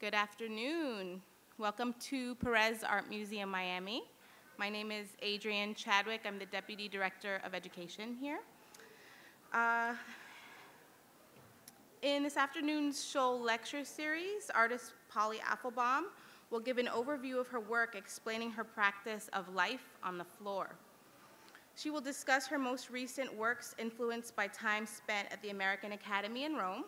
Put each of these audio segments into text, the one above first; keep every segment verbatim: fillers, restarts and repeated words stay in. Good afternoon. Welcome to Pérez Art Museum Miami. My name is Adrienne Chadwick. I'm the Deputy Director of Education here. Uh, in this afternoon's Scholl Lecture Series, artist Polly Apfelbaum will give an overview of her work explaining her practice of life on the floor. She will discuss her most recent works influenced by time spent at the American Academy in Rome,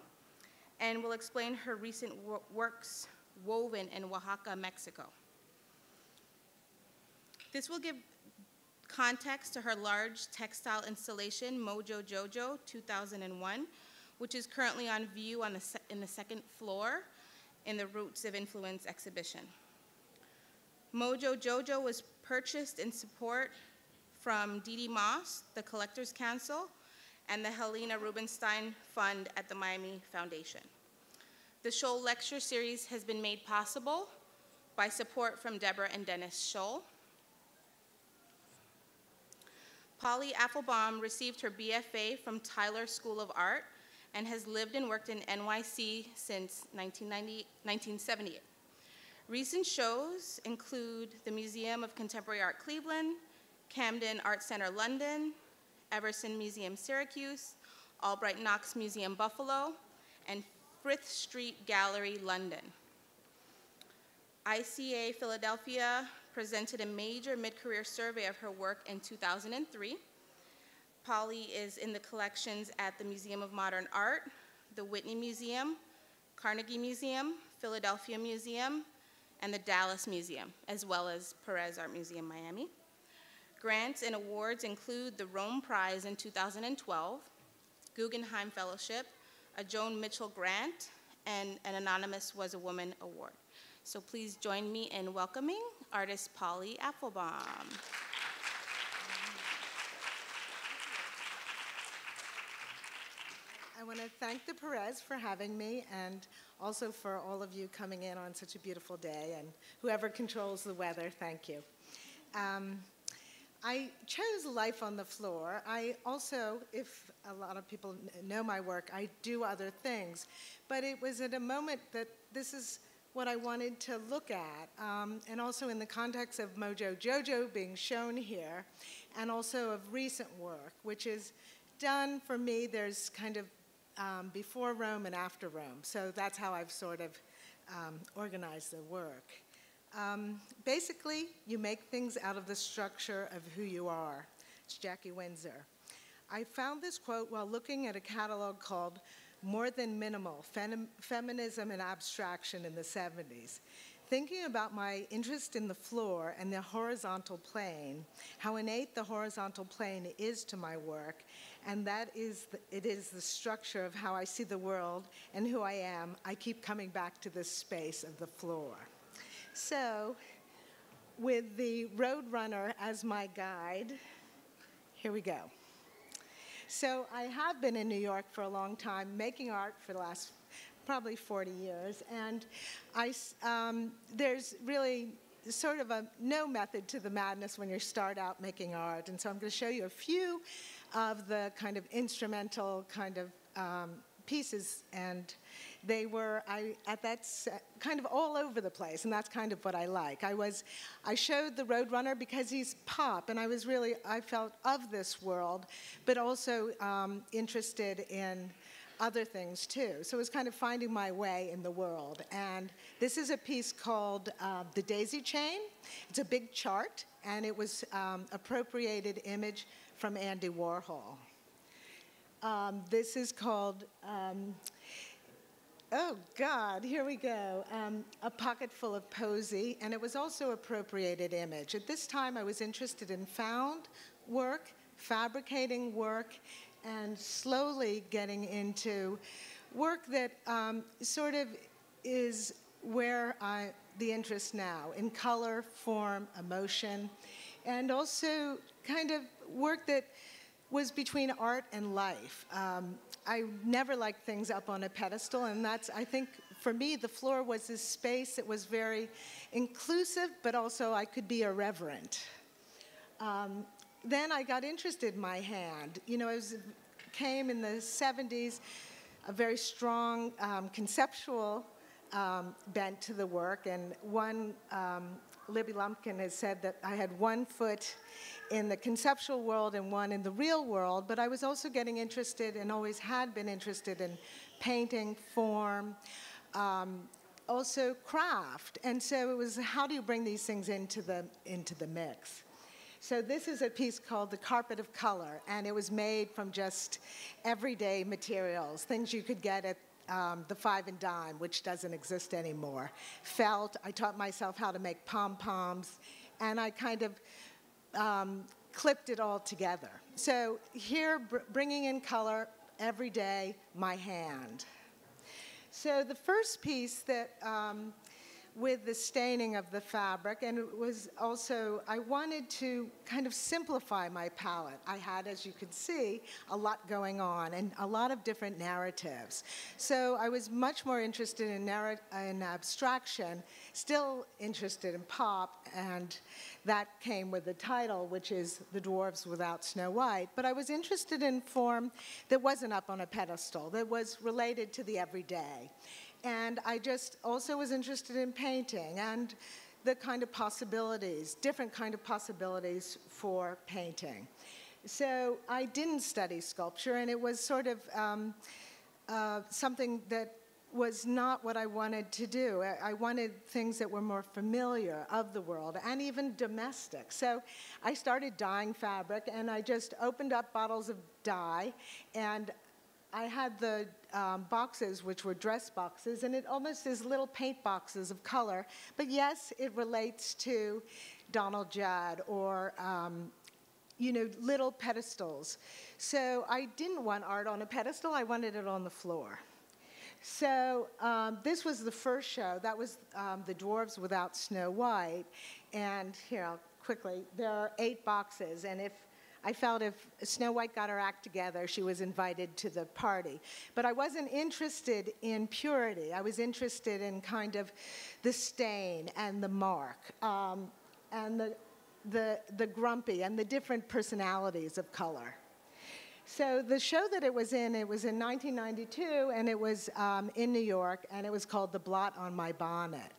and will explain her recent wor works woven in Oaxaca, Mexico. This will give context to her large textile installation, Mojo Jojo two thousand one, which is currently on view on the se in the second floor in the Roots of Influence exhibition. Mojo Jojo was purchased in support from Didi Moss, the Collector's Council, and the Helena Rubinstein Fund at the Miami Foundation. The Scholl Lecture Series has been made possible by support from Deborah and Dennis Scholl. Polly Apfelbaum received her B F A from Tyler School of Art and has lived and worked in N Y C since nineteen seventy-eight. Recent shows include the Museum of Contemporary Art Cleveland, Camden Art Center London, Everson Museum Syracuse, Albright Knox Museum Buffalo, and Frith Street Gallery London. I C A Philadelphia presented a major mid-career survey of her work in two thousand three. Polly is in the collections at the Museum of Modern Art, the Whitney Museum, Carnegie Museum, Philadelphia Museum, and the Dallas Museum, as well as Pérez Art Museum Miami. Grants and awards include the Rome Prize in two thousand twelve, Guggenheim Fellowship, a Joan Mitchell Grant, and an Anonymous Was a Woman Award. So please join me in welcoming artist Polly Apfelbaum. I want to thank the Pérez for having me, and also for all of you coming in on such a beautiful day, and whoever controls the weather, thank you. Um, I chose life on the floor. I also, if a lot of people know my work, I do other things. But it was at a moment that this is what I wanted to look at, um, and also in the context of Mojo Jojo being shown here, and also of recent work, which is done for me. There's kind of um, before Rome and after Rome. So that's how I've sort of um, organized the work. Um, basically, you make things out of the structure of who you are. It's Jackie Windsor. I found this quote while looking at a catalog called More Than Minimal, Fem Feminism and Abstraction in the seventies. Thinking about my interest in the floor and the horizontal plane, how innate the horizontal plane is to my work, and that is the, it is the structure of how I see the world and who I am, I keep coming back to this space of the floor. So, with the Roadrunner as my guide, here we go. So I have been in New York for a long time, making art for the last probably forty years, and I, um, there's really sort of a no method to the madness when you start out making art, and so I'm going to show you a few of the kind of instrumental kind of um, pieces, and they were I, at that set, kind of all over the place, and that's kind of what I like. I was, I showed the Roadrunner because he's pop, and I was really, I felt of this world, but also um, interested in other things too. So it was kind of finding my way in the world. And this is a piece called uh, The Daisy Chain. It's a big chart, and it was um, appropriated image from Andy Warhol. Um, this is called, um, oh God, here we go, um, A Pocket Full of Posy, and it was also appropriated image. At this time, I was interested in found work, fabricating work, and slowly getting into work that um, sort of is where I, the interest now, in color, form, emotion, and also kind of work that was between art and life. Um, I never liked things up on a pedestal, and that's, I think, for me, the floor was this space that was very inclusive, but also I could be irreverent. Um, then I got interested in my hand. You know, I was, came in the seventies, a very strong um, conceptual um, bent to the work. And one, um, Libby Lumpkin has said that I had one foot in the conceptual world and one in the real world, but I was also getting interested and always had been interested in painting, form, um, also craft. And so it was, how do you bring these things into the, into the mix? So this is a piece called The Carpet of Color, and it was made from just everyday materials, things you could get at um, the Five and Dime, which doesn't exist anymore. Felt, I taught myself how to make pom-poms, and I kind of um, clipped it all together. So here, br bringing in color every day, my hand. So the first piece that, um, with the staining of the fabric, and it was also, I wanted to kind of simplify my palette. I had, as you can see, a lot going on and a lot of different narratives. So I was much more interested in, in abstraction, still interested in pop, and that came with the title, which is The Dwarves Without Snow White, but I was interested in form that wasn't up on a pedestal, that was related to the everyday. And I just also was interested in painting and the kind of possibilities, different kind of possibilities for painting. So I didn't study sculpture, and it was sort of um, uh, something that was not what I wanted to do. I wanted things that were more familiar of the world and even domestic. So I started dyeing fabric, and I just opened up bottles of dye, and I had the um, boxes, which were dress boxes, and it almost is little paint boxes of color. But yes, it relates to Donald Judd or, um, you know, little pedestals. So I didn't want art on a pedestal. I wanted it on the floor. So um, this was the first show. That was um, The Dwarves Without Snow White. And here, I'll quickly, there are eight boxes, and if I felt if Snow White got her act together, she was invited to the party. But I wasn't interested in purity. I was interested in kind of the stain and the mark, um, and the, the, the grumpy and the different personalities of color. So the show that it was in, it was in nineteen ninety-two, and it was um, in New York, and it was called The Blot on My Bonnet.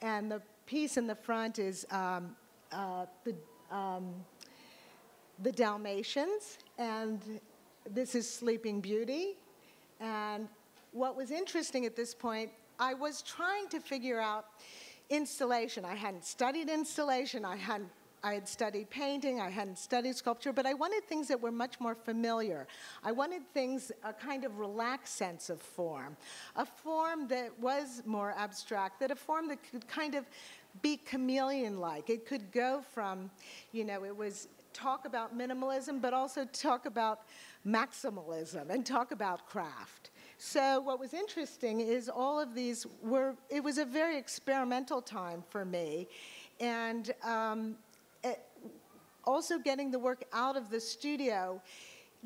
And the piece in the front is um, uh, the... Um, The Dalmatians, and this is Sleeping Beauty. And what was interesting at this point, I was trying to figure out installation. I hadn't studied installation. I hadn't, I had studied painting. I hadn't studied sculpture, but I wanted things that were much more familiar. I wanted things, a kind of relaxed sense of form, a form that was more abstract, that a form that could kind of be chameleon-like. It could go from, you know, it was talk about minimalism, but also talk about maximalism and talk about craft. So what was interesting is all of these were, it was a very experimental time for me, and um, it, also getting the work out of the studio,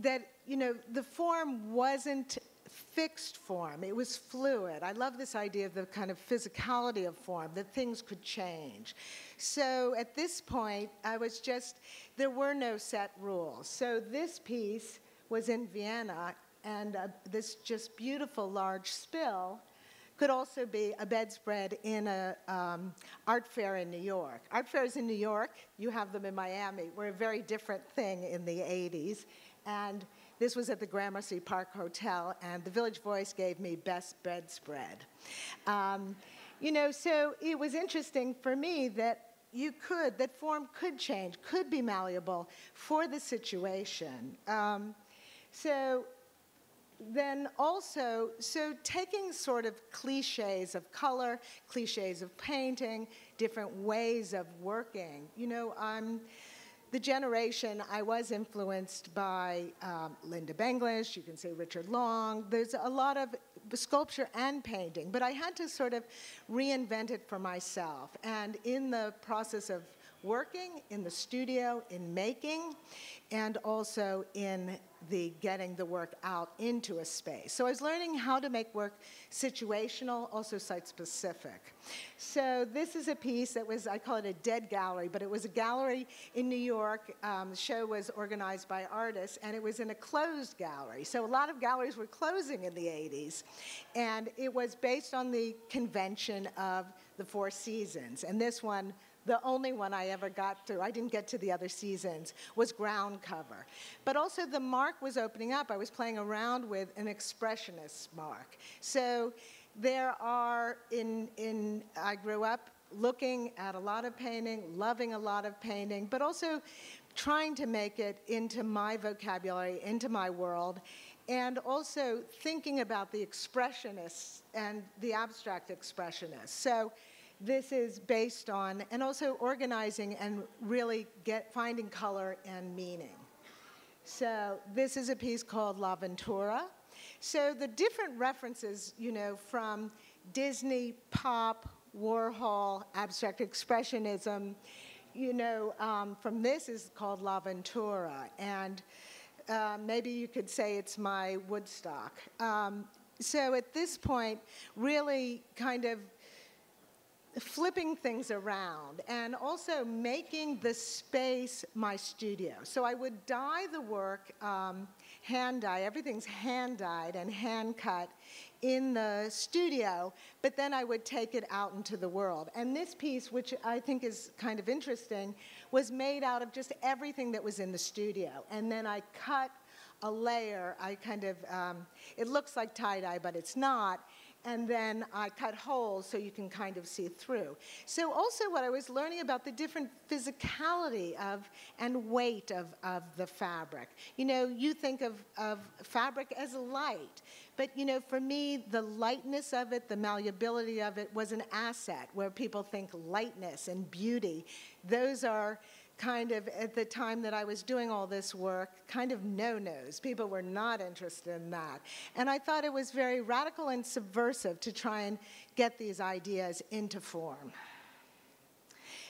that, you know, the form wasn't fixed form, it was fluid. I love this idea of the kind of physicality of form, that things could change. So at this point, I was just, there were no set rules. So this piece was in Vienna, and uh, this just beautiful large spill could also be a bedspread in a um, art fair in New York. Art fairs in New York, you have them in Miami, were a very different thing in the eighties. And this was at the Gramercy Park Hotel, and the Village Voice gave me Best Bedspread. Um, you know, so it was interesting for me that you could, that form could change, could be malleable for the situation. Um, so then also, so taking sort of cliches of color, cliches of painting, different ways of working. You know, I'm... The generation, I was influenced by um, Linda Benglish, you can say Richard Long. There's a lot of sculpture and painting, but I had to sort of reinvent it for myself. And in the process of working, in the studio, in making, and also in the getting the work out into a space. So I was learning how to make work situational, also site-specific. So this is a piece that was, I call it a dead gallery, but it was a gallery in New York. Um, the show was organized by artists, and it was in a closed gallery. So a lot of galleries were closing in the eighties, and it was based on the convention of the Four Seasons, and this one, the only one I ever got through, I didn't get to the other seasons, was ground cover. But also the mark was opening up. I was playing around with an expressionist mark. So there are, in, in I grew up looking at a lot of painting, loving a lot of painting, but also trying to make it into my vocabulary, into my world, and also thinking about the expressionists and the abstract expressionists. So this is based on, and also organizing and really get, finding color and meaning. So this is a piece called La Ventura. So the different references, you know, from Disney, pop, Warhol, abstract expressionism, you know, um, from this is called La Ventura. And uh, maybe you could say it's my Woodstock. Um, so at this point, really kind of flipping things around and also making the space my studio. So I would dye the work, um, hand dye, everything's hand dyed and hand cut in the studio, but then I would take it out into the world. And this piece, which I think is kind of interesting, was made out of just everything that was in the studio. And then I cut a layer, I kind of, um, it looks like tie-dye, but it's not. And then I cut holes so you can kind of see through. So also what I was learning about the different physicality of and weight of, of the fabric. You know, you think of, of fabric as light, but you know, for me, the lightness of it, the malleability of it was an asset, where people think lightness and beauty. Those are kind of, at the time that I was doing all this work, kind of no-nos. People were not interested in that. And I thought it was very radical and subversive to try and get these ideas into form.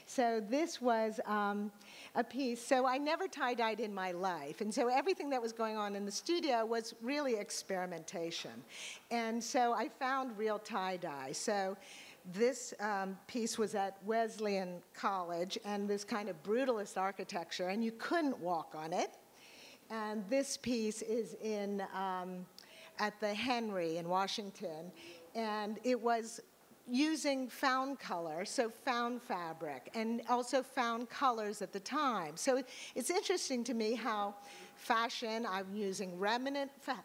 So this was um, a piece. So I never tie-dyed in my life. And so everything that was going on in the studio was really experimentation. And so I found real tie-dye. So this um, piece was at Wesleyan College, and this kind of brutalist architecture, and you couldn't walk on it. And this piece is in, um, at the Henry in Washington, and it was using found color, so found fabric, and also found colors at the time. So it's interesting to me how fashion, I'm using remnant fabric,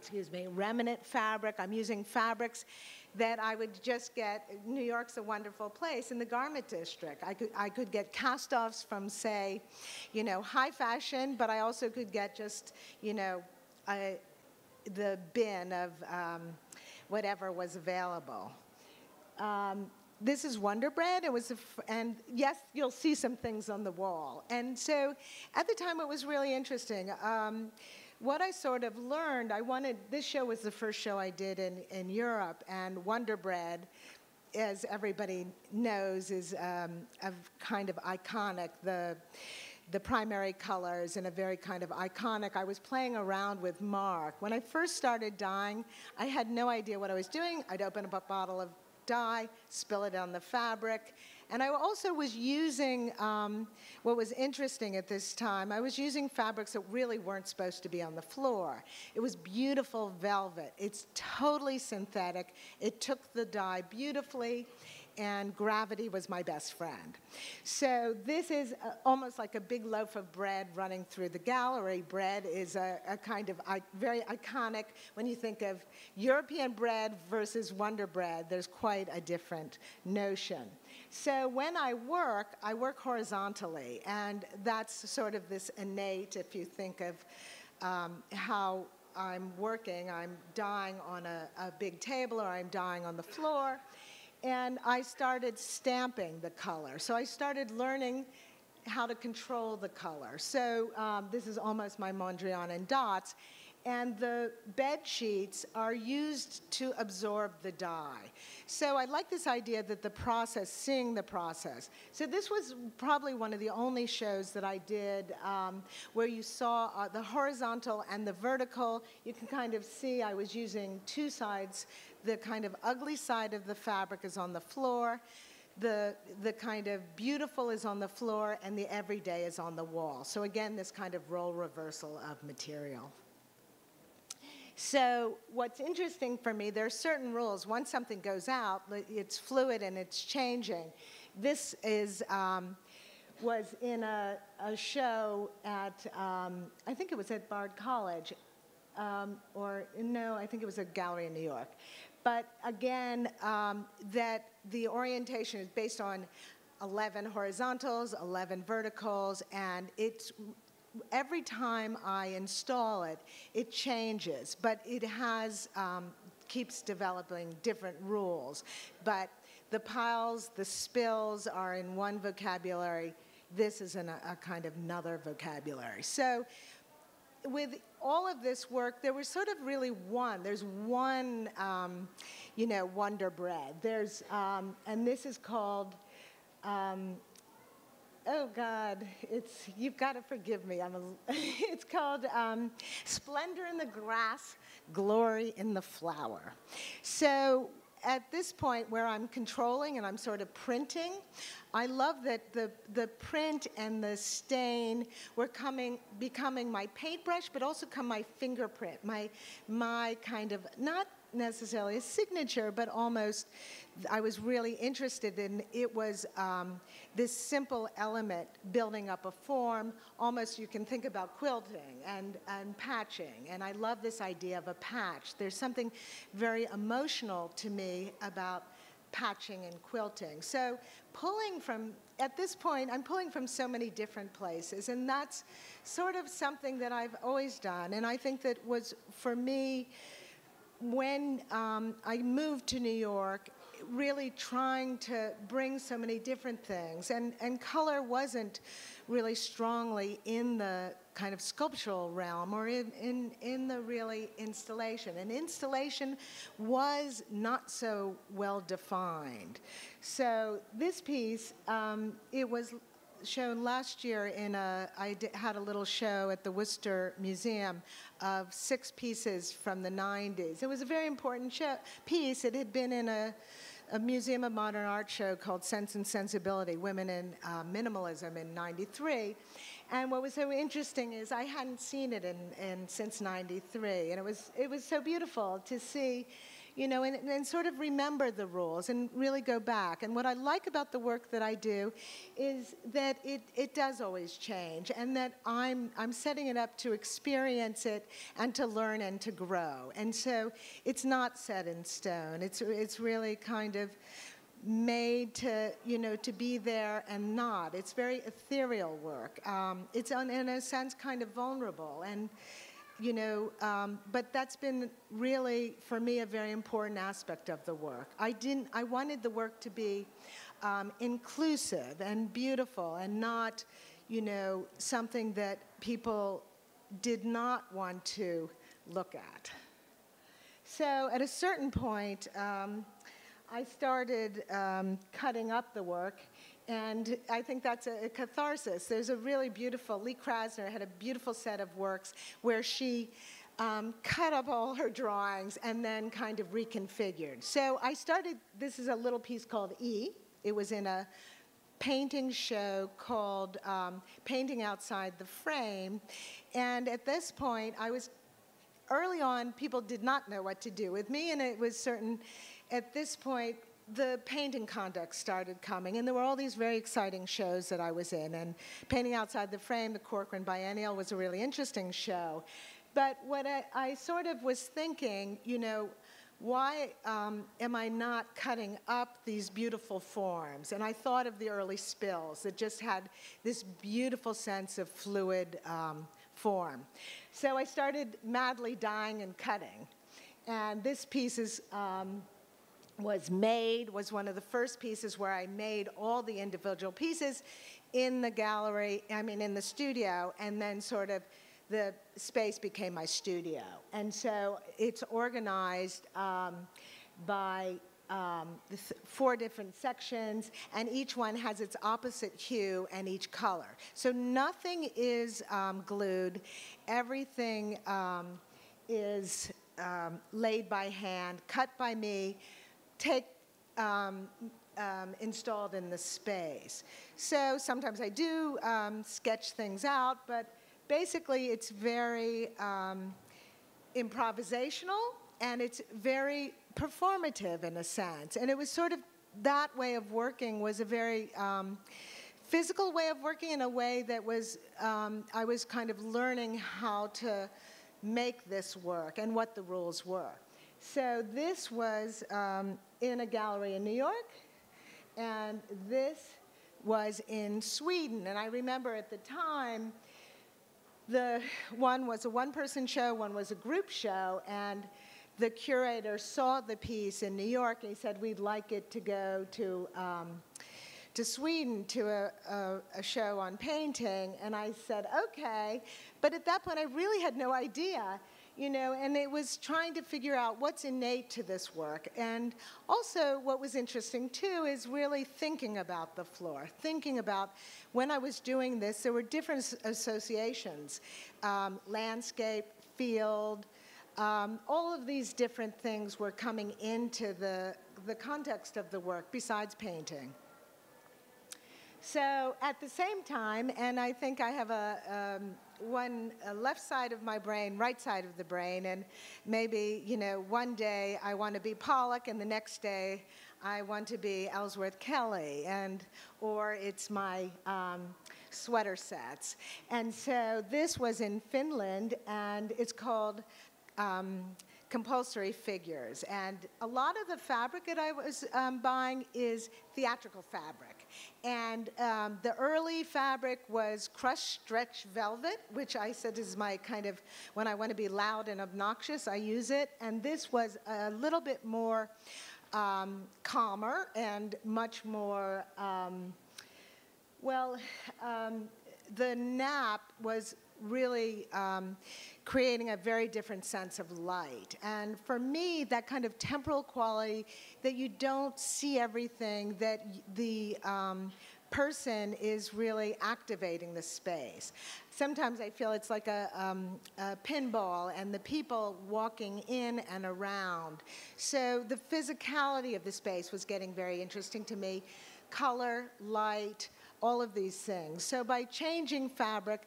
excuse me, remnant fabric. I'm using fabrics that I would just get. New York's a wonderful place in the garment district. I could, I could get cast-offs from, say, you know, high fashion, but I also could get just, you know, I, the bin of um, whatever was available. Um, This is Wonder Bread, it was a f and yes, you'll see some things on the wall. And so, at the time, it was really interesting. Um, what I sort of learned, I wanted, this show was the first show I did in, in Europe, and Wonder Bread, as everybody knows, is um, a kind of iconic, the, the primary colors in a very kind of iconic. I was playing around with mark. When I first started dyeing, I had no idea what I was doing. I'd open up a bottle of dye, spill it on the fabric. And I also was using, um, what was interesting at this time, I was using fabrics that really weren't supposed to be on the floor. It was beautiful velvet. It's totally synthetic. It took the dye beautifully, and gravity was my best friend. So this is uh, almost like a big loaf of bread running through the gallery. Bread is a, a kind of I very iconic. When you think of European bread versus Wonder Bread, there's quite a different notion. So when I work, I work horizontally, and that's sort of this innate, if you think of um, how I'm working, I'm dyeing on a, a big table, or I'm dyeing on the floor. And I started stamping the color. So I started learning how to control the color. So um, this is almost my Mondrian in dots. and the bed sheets are used to absorb the dye. So I like this idea that the process, seeing the process. So this was probably one of the only shows that I did um, where you saw uh, the horizontal and the vertical. You can kind of see I was using two sides. The kind of ugly side of the fabric is on the floor. The, the kind of beautiful is on the floor, and the everyday is on the wall. So again, this kind of role reversal of material. So what's interesting for me, there are certain rules. Once something goes out, it's fluid and it's changing. This is, um, was in a, a show at, um, I think it was at Bard College, um, or no, I think it was a gallery in New York. But again, um, that the orientation is based on eleven horizontals, eleven verticals, and it's every time I install it, it changes, but it has, um, keeps developing different rules. But the piles, the spills are in one vocabulary. This is in a, a kind of another vocabulary. So with all of this work, there was sort of really one. There's one, um, you know, Wonder Bread. There's, um, and this is called, um, oh God, it's, you've got to forgive me. I'm a, it's called um, Splendor in the Grass, Glory in the Flower. So at this point where I'm controlling and I'm sort of printing, I love that the, the print and the stain were coming, becoming my paintbrush, but also come my fingerprint, my, my kind of, not necessarily a signature, but almost I was really interested in it was um, this simple element building up a form. Almost you can think about quilting and, and patching, and I love this idea of a patch. There's something very emotional to me about patching and quilting. So pulling from, at this point, I'm pulling from so many different places, and that's sort of something that I've always done, and I think that was, for me, when um, I moved to New York, really trying to bring so many different things. And, and color wasn't really strongly in the kind of sculptural realm or in, in, in the really installation. And installation was not so well defined. So this piece, um, it was shown last year in a, I did, had a little show at the Worcester Museum of six pieces from the nineties. It was a very important show, piece. It had been in a, a Museum of Modern Art show called Sense and Sensibility, Women in uh, Minimalism in ninety-three. And what was so interesting is I hadn't seen it in, in, since ninety-three. And it was, it was so beautiful to see, you know, and, and sort of remember the rules and really go back. And what I like about the work that I do is that it, it does always change, and that I'm, I'm setting it up to experience it and to learn and to grow. And so it's not set in stone. It's, it's really kind of made to, you know, to be there and not. It's very ethereal work. Um, it's, on, in a sense, kind of vulnerable. And you know, um, but that's been really, for me, a very important aspect of the work. I didn't, I wanted the work to be um, inclusive and beautiful and not, you know, something that people did not want to look at. So at a certain point, um, I started um, cutting up the work. And I think that's a, a catharsis. There's a really beautiful, Lee Krasner had a beautiful set of works where she um, cut up all her drawings and then kind of reconfigured. So I started, this is a little piece called E. It was in a painting show called um, Painting Outside the Frame. And at this point, I was, early on, people did not know what to do with me, and it was certain, at this point, the painting conduct started coming, and there were all these very exciting shows that I was in, and Painting Outside the Frame, the Corcoran Biennial, was a really interesting show. But what I, I sort of was thinking, you know, why um, am I not cutting up these beautiful forms? And I thought of the early spills that just had this beautiful sense of fluid um, form. So I started madly dyeing and cutting. And this piece is, um, was made, was one of the first pieces where I made all the individual pieces in the gallery, I mean in the studio, and then sort of the space became my studio. And so it's organized um, by um, the th four different sections, and each one has its opposite hue and each color. So nothing is um, glued. Everything um, is um, laid by hand, cut by me, take, um, Um, installed in the space. So sometimes I do um, sketch things out, but basically it's very um, improvisational, and it's very performative in a sense. And it was sort of that way of working was a very um, physical way of working in a way that was, um, I was kind of learning how to make this work and what the rules were. So this was um, in a gallery in New York. And this was in Sweden. And I remember at the time, the one was a one-person show, one was a group show. And the curator saw the piece in New York, and he said, we'd like it to go to, um, to Sweden to a, a, a show on painting. And I said, OK. But at that point, I really had no idea. You know, and it was trying to figure out what's innate to this work. And also what was interesting too is really thinking about the floor, thinking about when I was doing this, there were different associations, um, landscape, field, um, all of these different things were coming into the, the context of the work besides painting. So at the same time, and I think I have a, um, one uh, left side of my brain, right side of the brain, and maybe, you know, one day I want to be Pollock, and the next day I want to be Ellsworth Kelly, and or it's my um, sweater sets. And so this was in Finland, and it's called um, Compulsory Figures. And a lot of the fabric that I was um, buying is theatrical fabric. And um, the early fabric was crushed stretch velvet, which I said is my kind of, when I want to be loud and obnoxious, I use it. And this was a little bit more um, calmer and much more, um, well, um, the nap was really um, creating a very different sense of light. And for me, that kind of temporal quality that you don't see everything, that the um, person is really activating the space. Sometimes I feel it's like a, um, a pinball and the people walking in and around. So the physicality of the space was getting very interesting to me. Color, light, all of these things. So by changing fabric,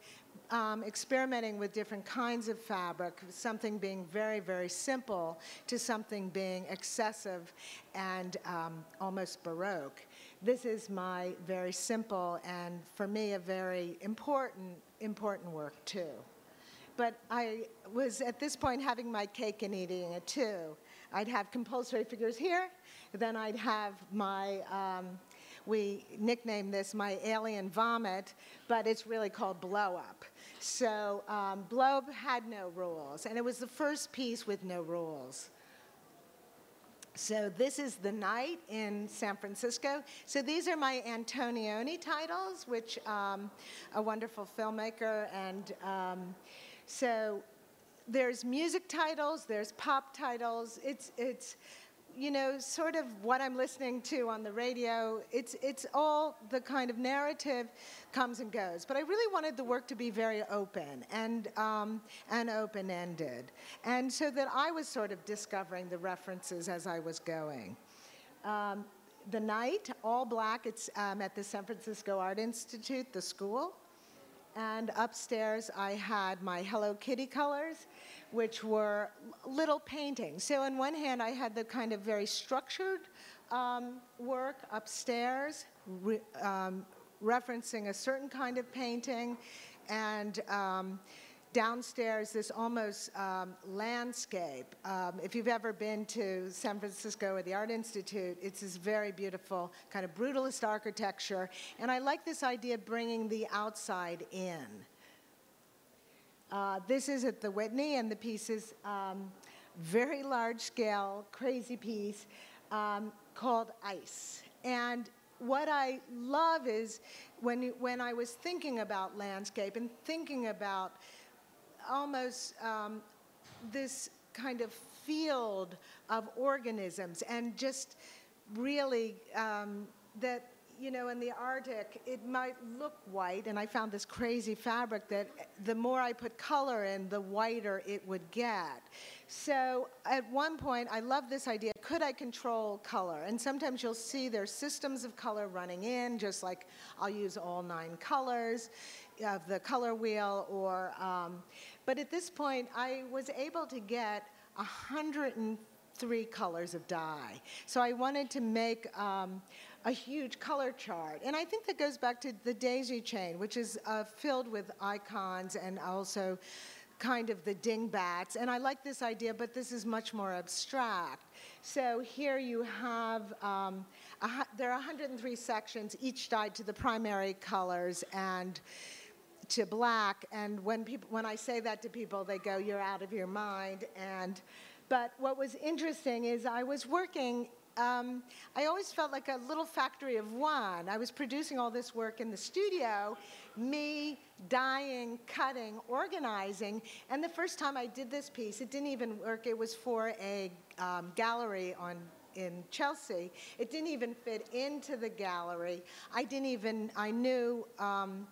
Um, experimenting with different kinds of fabric, something being very, very simple to something being excessive and um, almost Baroque. This is my very simple and, for me, a very important, important work, too. But I was, at this point, having my cake and eating it, too. I'd have compulsory figures here, then I'd have my... Um, we nicknamed this my alien vomit, but it's really called Blow Up. So um, Blow Up had no rules, and it was the first piece with no rules. So this is the night in San Francisco. So these are my Antonioni titles, which um, a wonderful filmmaker, and um, so there's music titles, there's pop titles, it's, it's, you know, sort of what I'm listening to on the radio. It's, it's all the kind of narrative comes and goes. But I really wanted the work to be very open and, um, and open-ended. And so that I was sort of discovering the references as I was going. Um, the night, all black, it's um, at the San Francisco Art Institute, the school. And upstairs, I had my Hello Kitty colors, which were little paintings. So on one hand, I had the kind of very structured um, work upstairs, re um, referencing a certain kind of painting. And um, downstairs, this almost um, landscape. Um, if you've ever been to San Francisco at the Art Institute, it's this very beautiful kind of brutalist architecture. And I like this idea of bringing the outside in. Uh, this is at the Whitney, and the piece is um, very large-scale, crazy piece um, called Ice. And what I love is when, when I was thinking about landscape and thinking about almost um, this kind of field of organisms, and just really um, that, you know, in the Arctic, it might look white, and I found this crazy fabric that the more I put color in, the whiter it would get. So at one point, I loved this idea, could I control color? And sometimes you'll see there's systems of color running in, just like I'll use all nine colors of the color wheel, or, um, but at this point, I was able to get one hundred three colors of dye. So I wanted to make um, a huge color chart. And I think that goes back to the Daisy Chain, which is uh, filled with icons and also kind of the dingbats. And I like this idea, but this is much more abstract. So here you have, um, a, there are one hundred three sections, each dyed to the primary colors and to black. And when, people, when I say that to people, they go, you're out of your mind. And, but what was interesting is I was working Um, I always felt like a little factory of one. I was producing all this work in the studio, me dyeing, cutting, organizing, and the first time I did this piece, it didn't even work. It was for a um, gallery on, in Chelsea. It didn't even fit into the gallery. I didn't even, I knew, um,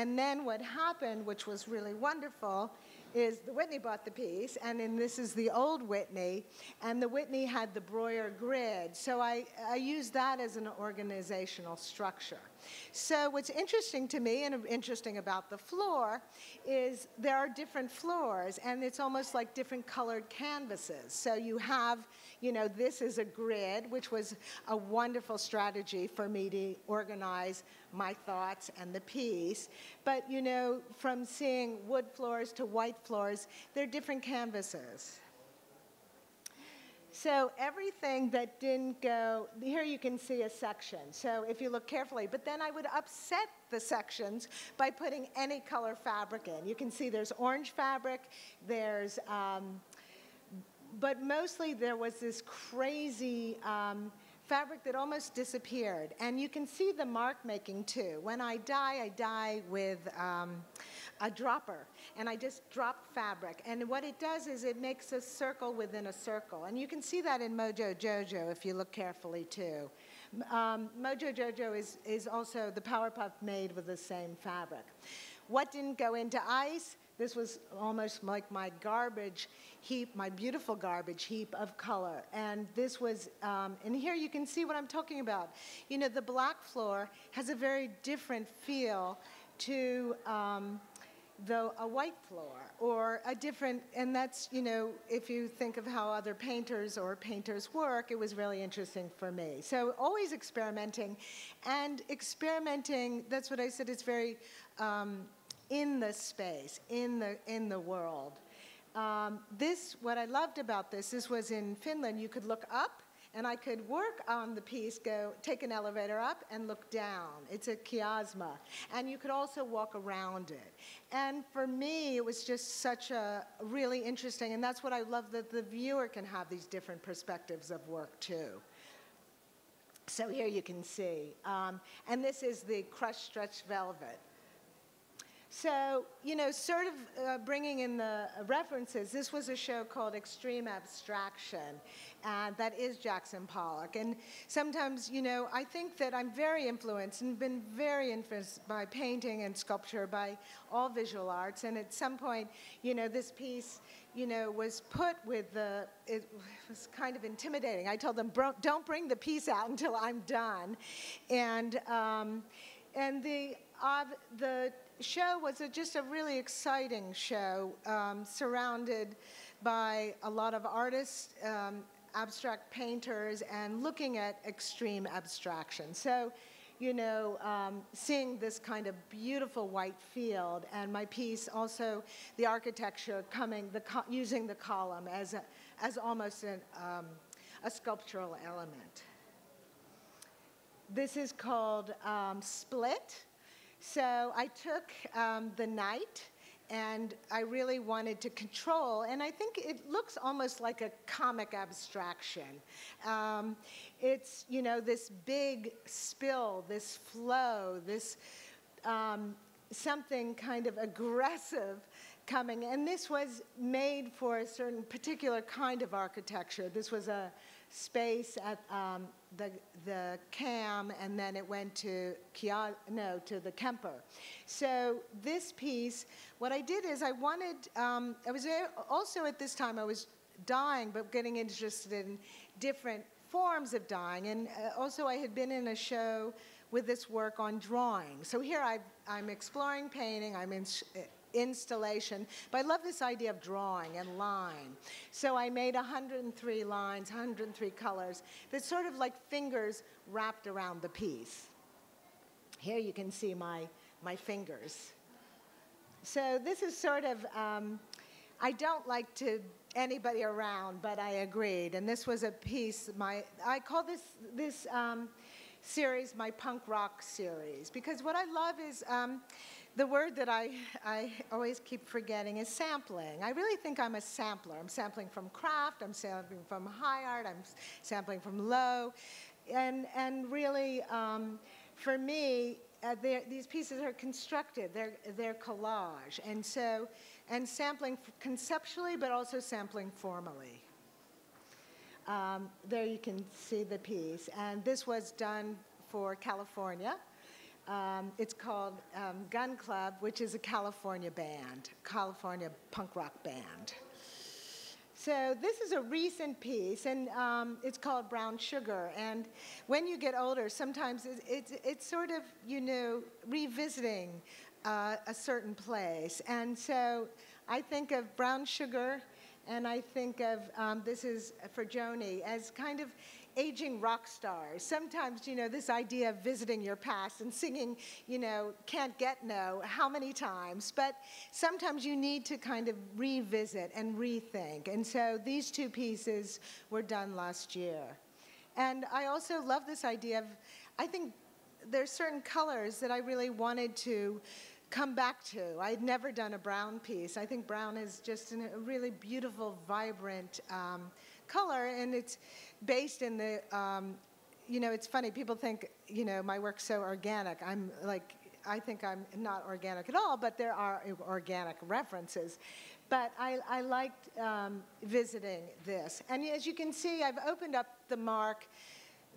and then what happened, which was really wonderful, is the Whitney bought the piece, and then this is the old Whitney, and the Whitney had the Breuer grid, so I, I used that as an organizational structure. So what's interesting to me, and interesting about the floor, is there are different floors, and it's almost like different colored canvases. So you have, you know, this is a grid, which was a wonderful strategy for me to organize my thoughts and the piece. But, you know, from seeing wood floors to white floors, they're different canvases. So everything that didn't go, here you can see a section, so if you look carefully, but then I would upset the sections by putting any color fabric in. You can see there's orange fabric, there's, um, but mostly there was this crazy um, fabric that almost disappeared. And you can see the mark making too. When I dye, I dye with um, a dropper, and I just drop fabric. And what it does is it makes a circle within a circle. And you can see that in Mojo Jojo if you look carefully too. Um, Mojo Jojo is, is also the Powerpuff made with the same fabric. What didn't go into ice? This was almost like my garbage heap, my beautiful garbage heap of color. And this was, um, and here you can see what I'm talking about. You know, the black floor has a very different feel to, um, though a white floor, or a different, and that's, you know, if you think of how other painters or painters work, it was really interesting for me. So always experimenting, and experimenting, that's what I said, it's very um, in the space, in the, in the world. Um, this, what I loved about this, this was in Finland, you could look up, and I could work on the piece, go take an elevator up and look down. It's a chiasma. And you could also walk around it. And for me, it was just such a really interesting, and that's what I love, that the viewer can have these different perspectives of work too. So here you can see. Um, and this is the crushed stretched velvet. So, you know, sort of uh, bringing in the references, this was a show called Extreme Abstraction, and that is Jackson Pollock. And sometimes, you know, I think that I'm very influenced and been very influenced by painting and sculpture, by all visual arts. And at some point, you know, this piece, you know, was put with the, it was kind of intimidating. I told them, don't bring the piece out until I'm done. And, um, and the, uh, the, show was a, just a really exciting show, um, surrounded by a lot of artists, um, abstract painters, and looking at extreme abstraction. So, you know, um, seeing this kind of beautiful white field, and my piece also, the architecture coming, the co using the column as, a, as almost an, um, a sculptural element. This is called um, Split. So I took um, the night, and I really wanted to control, and I think it looks almost like a comic abstraction. Um, it's, you know, this big spill, this flow, this um, something kind of aggressive coming. And this was made for a certain particular kind of architecture. This was a space at um, the, the C A M, and then it went to Chia, no, to the Kemper. So this piece, what I did is I wanted, um, I was also at this time I was dyeing, but getting interested in different forms of dyeing. And uh, also I had been in a show with this work on drawing. So here I, I'm exploring painting, I'm in installation, but I love this idea of drawing and line. So I made one hundred and three lines, one hundred and three colors, that's sort of like fingers wrapped around the piece. Here you can see my, my fingers. So this is sort of, um, I don't like to anybody around, but I agreed. And this was a piece, my, I call this, this um, series my punk rock series, because what I love is, um, the word that I, I always keep forgetting is sampling. I really think I'm a sampler. I'm sampling from craft, I'm sampling from high art, I'm sampling from low. And, and really, um, for me, uh, these pieces are constructed, they're, they're collage. And so, and sampling conceptually, but also sampling formally. Um, there you can see the piece. And this was done for California. Um, it's called um, Gun Club, which is a California band, California punk rock band. So this is a recent piece, and um, it's called Brown Sugar. And when you get older, sometimes it's, it's, it's sort of, you know, revisiting uh, a certain place. And so I think of Brown Sugar, and I think of, um, this is for Joni, as kind of aging rock stars. Sometimes, you know, this idea of visiting your past and singing, you know, Can't Get No, how many times, but sometimes you need to kind of revisit and rethink. And so these two pieces were done last year. And I also love this idea of, I think there's certain colors that I really wanted to come back to. I had never done a brown piece. I think brown is just a really beautiful, vibrant um, color, and it's based in the, um, you know, it's funny, people think, you know, my work's so organic. I'm like, I think I'm not organic at all, but there are organic references. But I, I liked um, visiting this. And as you can see, I've opened up the mark.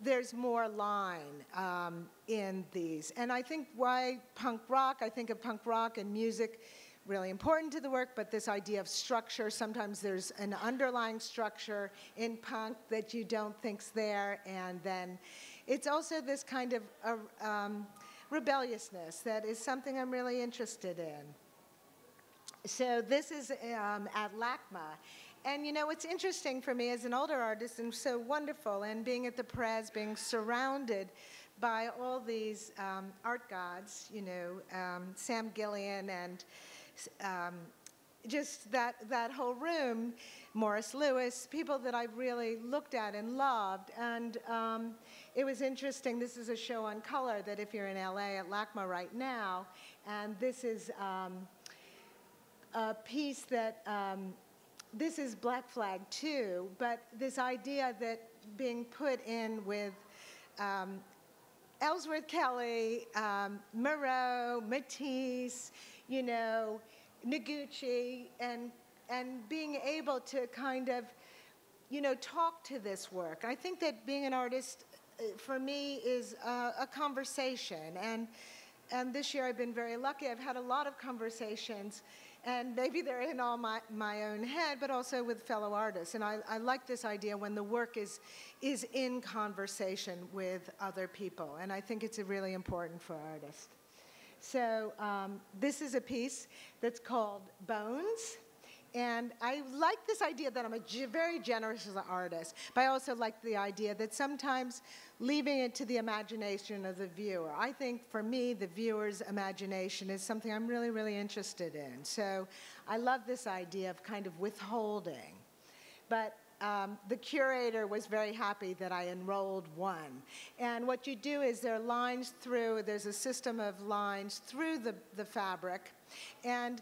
There's more line um, in these. And I think why punk rock, I think of punk rock and music really important to the work, but this idea of structure, sometimes there's an underlying structure in punk that you don't think's there, and then it's also this kind of uh, um, rebelliousness that is something I'm really interested in. So this is um, at LACMA, and you know what's interesting for me as an older artist, and so wonderful, and being at the Perez, being surrounded by all these um, art gods, you know, um, Sam Gillian and Um, just that, that whole room, Morris Lewis, people that I really looked at and loved. And um, it was interesting, this is a show on color that if you're in L A at LACMA right now, and this is um, a piece that, um, this is Black Flag two, but this idea that being put in with um, Ellsworth Kelly, um, Moreau, Matisse, you know, Noguchi, and, and being able to kind of, you know, talk to this work. I think that being an artist, uh, for me, is uh, a conversation. And, and this year I've been very lucky. I've had a lot of conversations, and maybe they're in all my, my own head, but also with fellow artists. And I, I like this idea when the work is, is in conversation with other people. And I think it's really important for artists. So um, this is a piece that's called Bones. And I like this idea that I'm a ge very generous artist, but I also like the idea that sometimes leaving it to the imagination of the viewer. I think for me, the viewer's imagination is something I'm really, really interested in. So I love this idea of kind of withholding. But Um, the curator was very happy that I enrolled one. And what you do is there are lines through, there's a system of lines through the, the fabric. And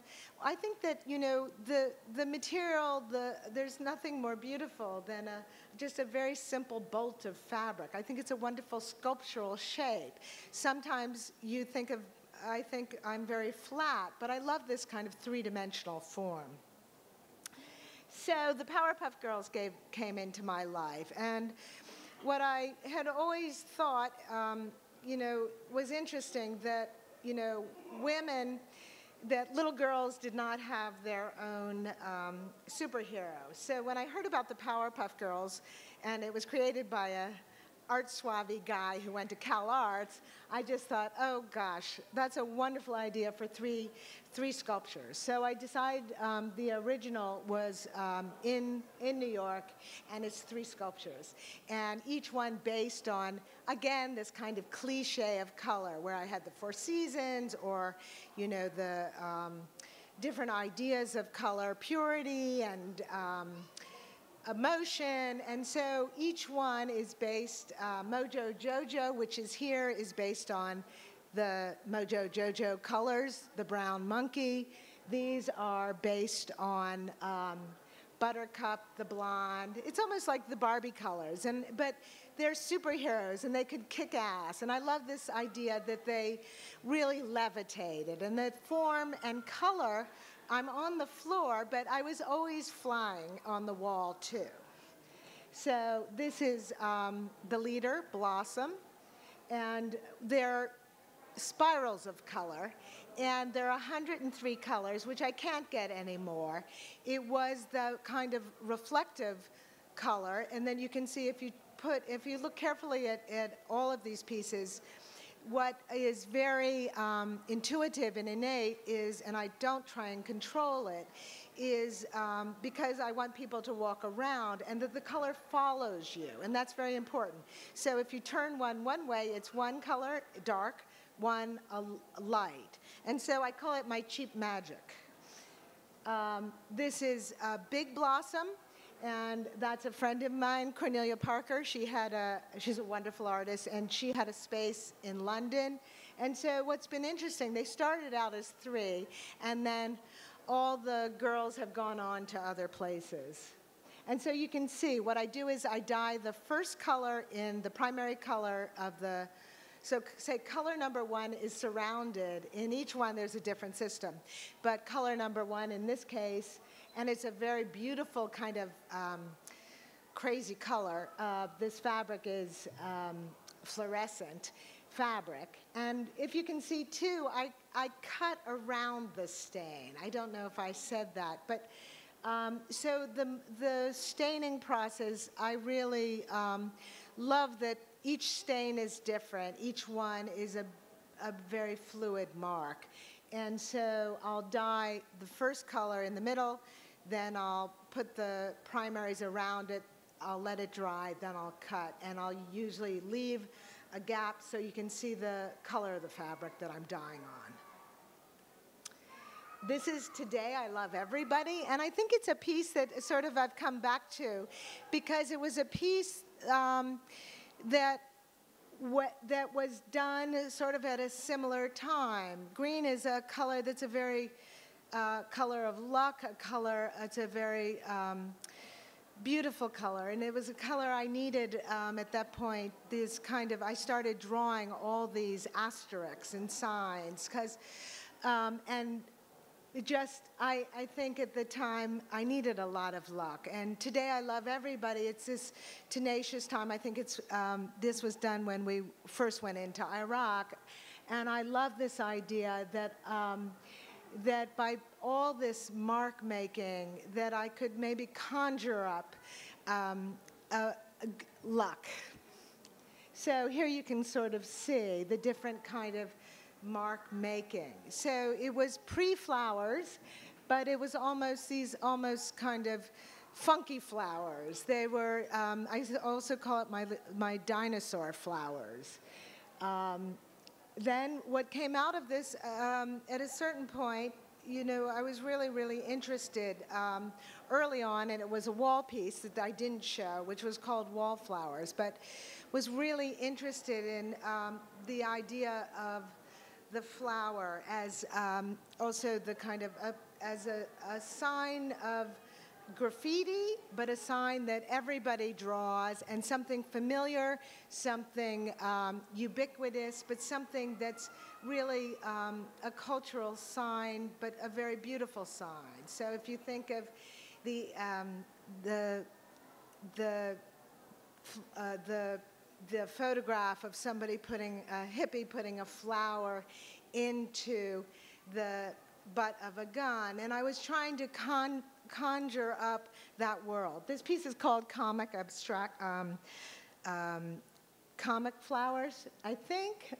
I think that, you know, the, the material, the, there's nothing more beautiful than a, just a very simple bolt of fabric. I think it's a wonderful sculptural shape. Sometimes you think of I think I'm very flat, but I love this kind of three-dimensional form. So the Powerpuff Girls gave, came into my life, and what I had always thought, um, you know, was interesting that, you know, women, that little girls did not have their own um, superhero. So when I heard about the Powerpuff Girls, and it was created by a art suave guy who went to Cal Arts, I just thought, oh gosh, that's a wonderful idea for three, three sculptures. So I decided um, the original was um, in, in New York, and it's three sculptures. And each one based on, again, this kind of cliche of color, where I had the Four Seasons or, you know, the um, different ideas of color, purity, and um, emotion, and so each one is based, uh, Mojo Jojo, which is here, is based on the Mojo Jojo colors, the brown monkey. These are based on um, Buttercup, the blonde. It's almost like the Barbie colors, and but they're superheroes, and they could kick ass, and I love this idea that they really levitated, and the form and color, I'm on the floor, but I was always flying on the wall, too. So this is um, the leader, Blossom, and they're spirals of color, and there are one hundred and three colors, which I can't get anymore. It was the kind of reflective color, and then you can see if you put, if you look carefully at, at all of these pieces, what is very um, intuitive and innate is, and I don't try and control it, is um, because I want people to walk around and that the color follows you, and that's very important. So if you turn one one way, it's one color, dark, one uh, light. And so I call it my cheap magic. Um, this is a Big Blossom, and that's a friend of mine, Cornelia Parker. She had a, she's a wonderful artist, and she had a space in London. And so what's been interesting, they started out as three, and then all the girls have gone on to other places. And so you can see, what I do is I dye the first color in the primary color of the, so say color number one is surrounded. In each one, there's a different system. But color number one, in this case, and it's a very beautiful kind of um, crazy color. Uh, this fabric is um, fluorescent fabric. And if you can see, too, I, I cut around the stain. I don't know if I said that. But um, so the, the staining process, I really um, love that each stain is different. Each one is a, a very fluid mark. And so I'll dye the first color in the middle, then I'll put the primaries around it, I'll let it dry, then I'll cut, and I'll usually leave a gap so you can see the color of the fabric that I'm dyeing on. This is Today I Love Everybody, and I think it's a piece that sort of I've come back to because it was a piece um, that What, that was done sort of at a similar time. Green is a color that's a very uh, color of luck, a color, it's a very um, beautiful color, and it was a color I needed um, at that point. This kind of, I started drawing all these asterisks and signs, because, um, and it just, I, I think at the time, I needed a lot of luck. And Today I Love Everybody. It's this tenacious time. I think it's, um, this was done when we first went into Iraq. And I love this idea that, um, that by all this mark making, that I could maybe conjure up um, uh, luck. So here you can sort of see the different kind of mark making. So it was pre-flowers, but it was almost these almost kind of funky flowers. They were, um, I also call it my, my dinosaur flowers. Um, then what came out of this, um, at a certain point, you know, I was really, really interested um, early on, and it was a wall piece that I didn't show, which was called Wallflowers, but was really interested in um, the idea of the flower as um, also the kind of a, as a, a sign of graffiti, but a sign that everybody draws, and something familiar, something um, ubiquitous, but something that's really um, a cultural sign, but a very beautiful sign. So if you think of the um, the the uh, the the photograph of somebody putting a hippie putting a flower into the butt of a gun, and I was trying to con conjure up that world. This piece is called Comic Abstract, um, um, Comic Flowers, I think,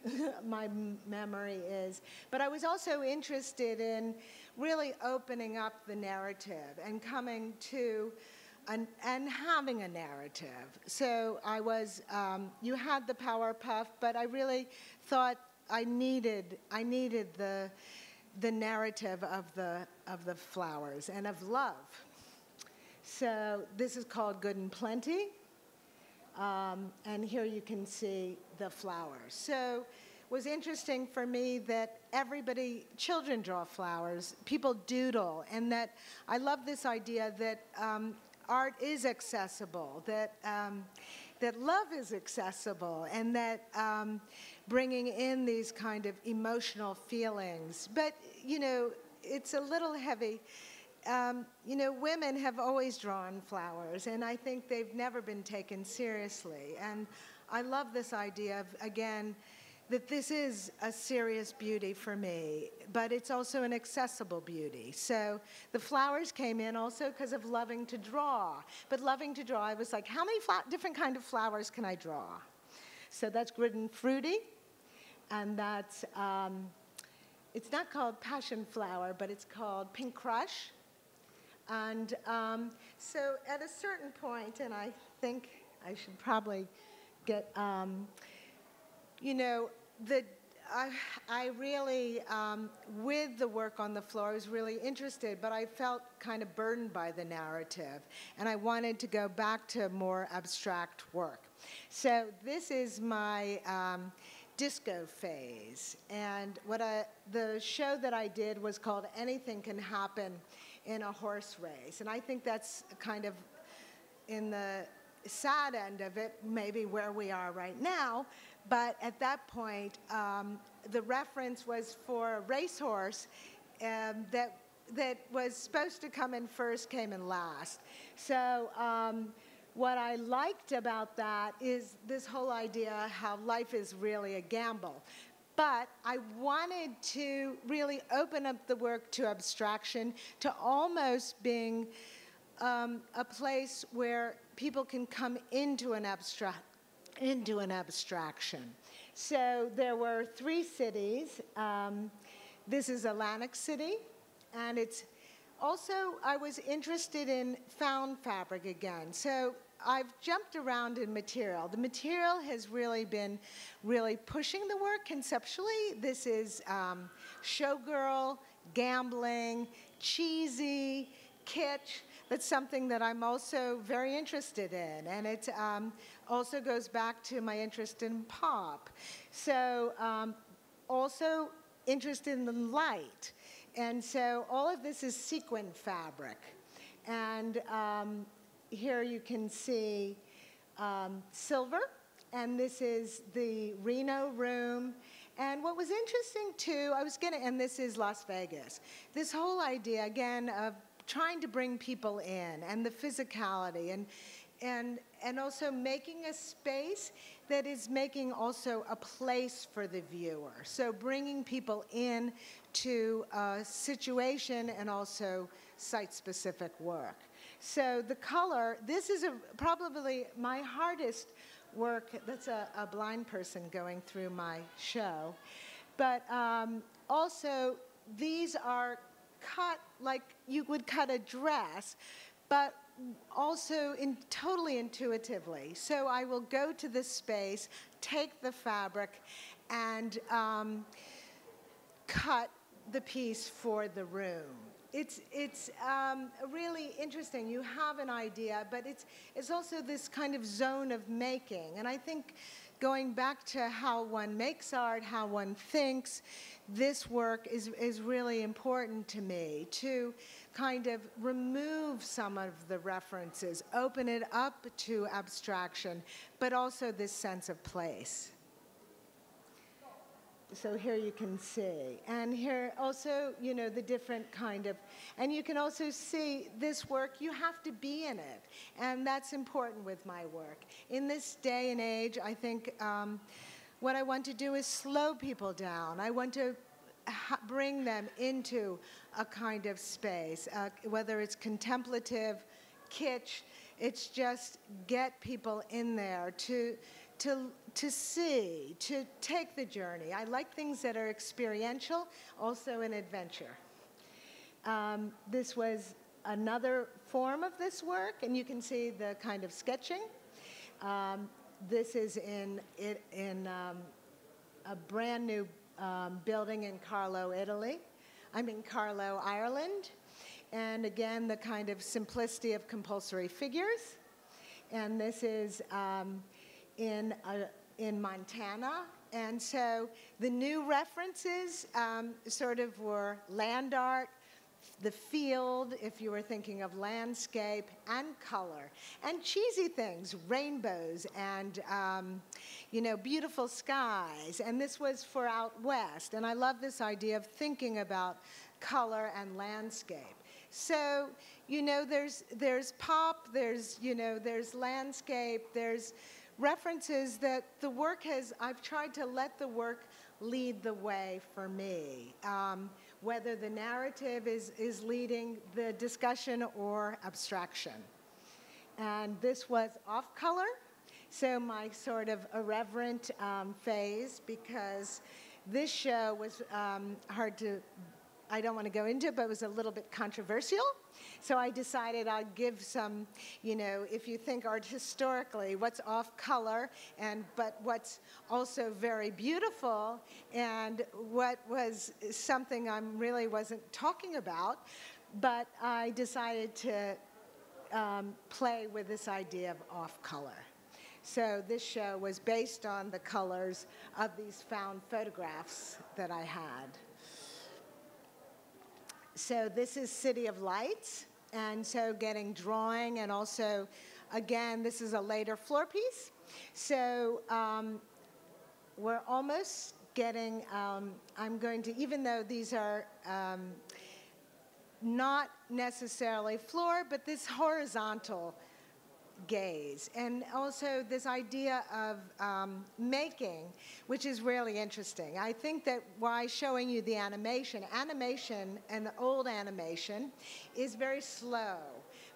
my memory is. But I was also interested in really opening up the narrative and coming to an, and having a narrative. So I was, um, you had the Powerpuff, but I really thought I needed, I needed the, the narrative of the, of the flowers and of love. So this is called Good and Plenty. Um, and here you can see the flowers. So it was interesting for me that everybody, children draw flowers, people doodle, and that I love this idea that um, art is accessible, that, um, that love is accessible, and that um, bringing in these kind of emotional feelings. But, you know, it's a little heavy. Um, you know, women have always drawn flowers, and I think they've never been taken seriously. And I love this idea of, again, that this is a serious beauty for me, but it's also an accessible beauty. So the flowers came in also because of loving to draw. But loving to draw, I was like, how many different kind of flowers can I draw? So that's Good and Fruity, and that's, um, it's not called Passion Flower, but it's called Pink Crush. And um, so at a certain point, and I think I should probably get, um, you know, the, I, I really, um, with the work on the floor, I was really interested, but I felt kind of burdened by the narrative. And I wanted to go back to more abstract work. So this is my um, disco phase. And what I, the show that I did was called Anything Can Happen in a Horse Race. And I think that's kind of in the sad end of it, maybe where we are right now. But at that point, um, the reference was for a racehorse um, that, that was supposed to come in first, came in last. So um, what I liked about that is this whole idea how life is really a gamble. But I wanted to really open up the work to abstraction, to almost being um, a place where people can come into an abstract, into an abstraction. So there were three cities. Um, this is Atlantic City, and it's also, I was interested in found fabric again. So I've jumped around in material. The material has really been really pushing the work conceptually. This is um, showgirl, gambling, cheesy, kitsch. That's something that I'm also very interested in. And it um, also goes back to my interest in pop. So um, also interested in the light. And so all of this is sequin fabric. And um, here you can see um, silver, and this is the Reno room. And what was interesting too, I was gonna, and this is Las Vegas. This whole idea again of trying to bring people in, and the physicality, and and and also making a space that is making also a place for the viewer. So bringing people in to a situation and also site-specific work. So the color, this is a, probably my hardest work. That's a, a blind person going through my show. But um, also, these are cut like you would cut a dress, but also in, totally intuitively. So I will go to this space, take the fabric, and um, cut the piece for the room. It's, it's um, really interesting. You have an idea, but it's, it's also this kind of zone of making. And I think going back to how one makes art, how one thinks, this work is, is really important to me, to kind of remove some of the references, open it up to abstraction, but also this sense of place. So here you can see, and here also, you know, the different kind of, and you can also see this work, you have to be in it, and that's important with my work. In this day and age, I think um, what I want to do is slow people down. I want to ha bring them into a kind of space, uh, whether it's contemplative, kitsch, it's just get people in there to, to, to see, to take the journey. I like things that are experiential, also an adventure. Um, this was another form of this work, and you can see the kind of sketching. Um, this is in, it, in um, a brand new um, building in Carlo, Italy. I'm in Carlo, Ireland. And again, the kind of simplicity of compulsory figures. And this is um, in, a, in Montana. And so the new references um, sort of were land art, the field, if you were thinking of landscape, and color. And cheesy things, rainbows, and um, you know, beautiful skies. And this was for out west. And I love this idea of thinking about color and landscape. So, you know, there's, there's pop, there's, you know, there's landscape, there's references that the work has, I've tried to let the work lead the way for me, um, whether the narrative is, is leading the discussion or abstraction. And this was off color, so my sort of irreverent um, phase, because this show was um, hard to, I don't want to go into it, but it was a little bit controversial. So I decided I'd give some, you know, if you think art historically, what's off color, and but what's also very beautiful, and what was something I really wasn't talking about, but I decided to um, play with this idea of off color. So this show was based on the colors of these found photographs that I had. So this is City of Lights, and so getting drawing, and also, again, this is a later floor piece. So um, we're almost getting, um, I'm going to, even though these are um, not necessarily floor, but this horizontal gaze, and also this idea of um, making, which is really interesting. I think that why showing you the animation, animation and the old animation is very slow,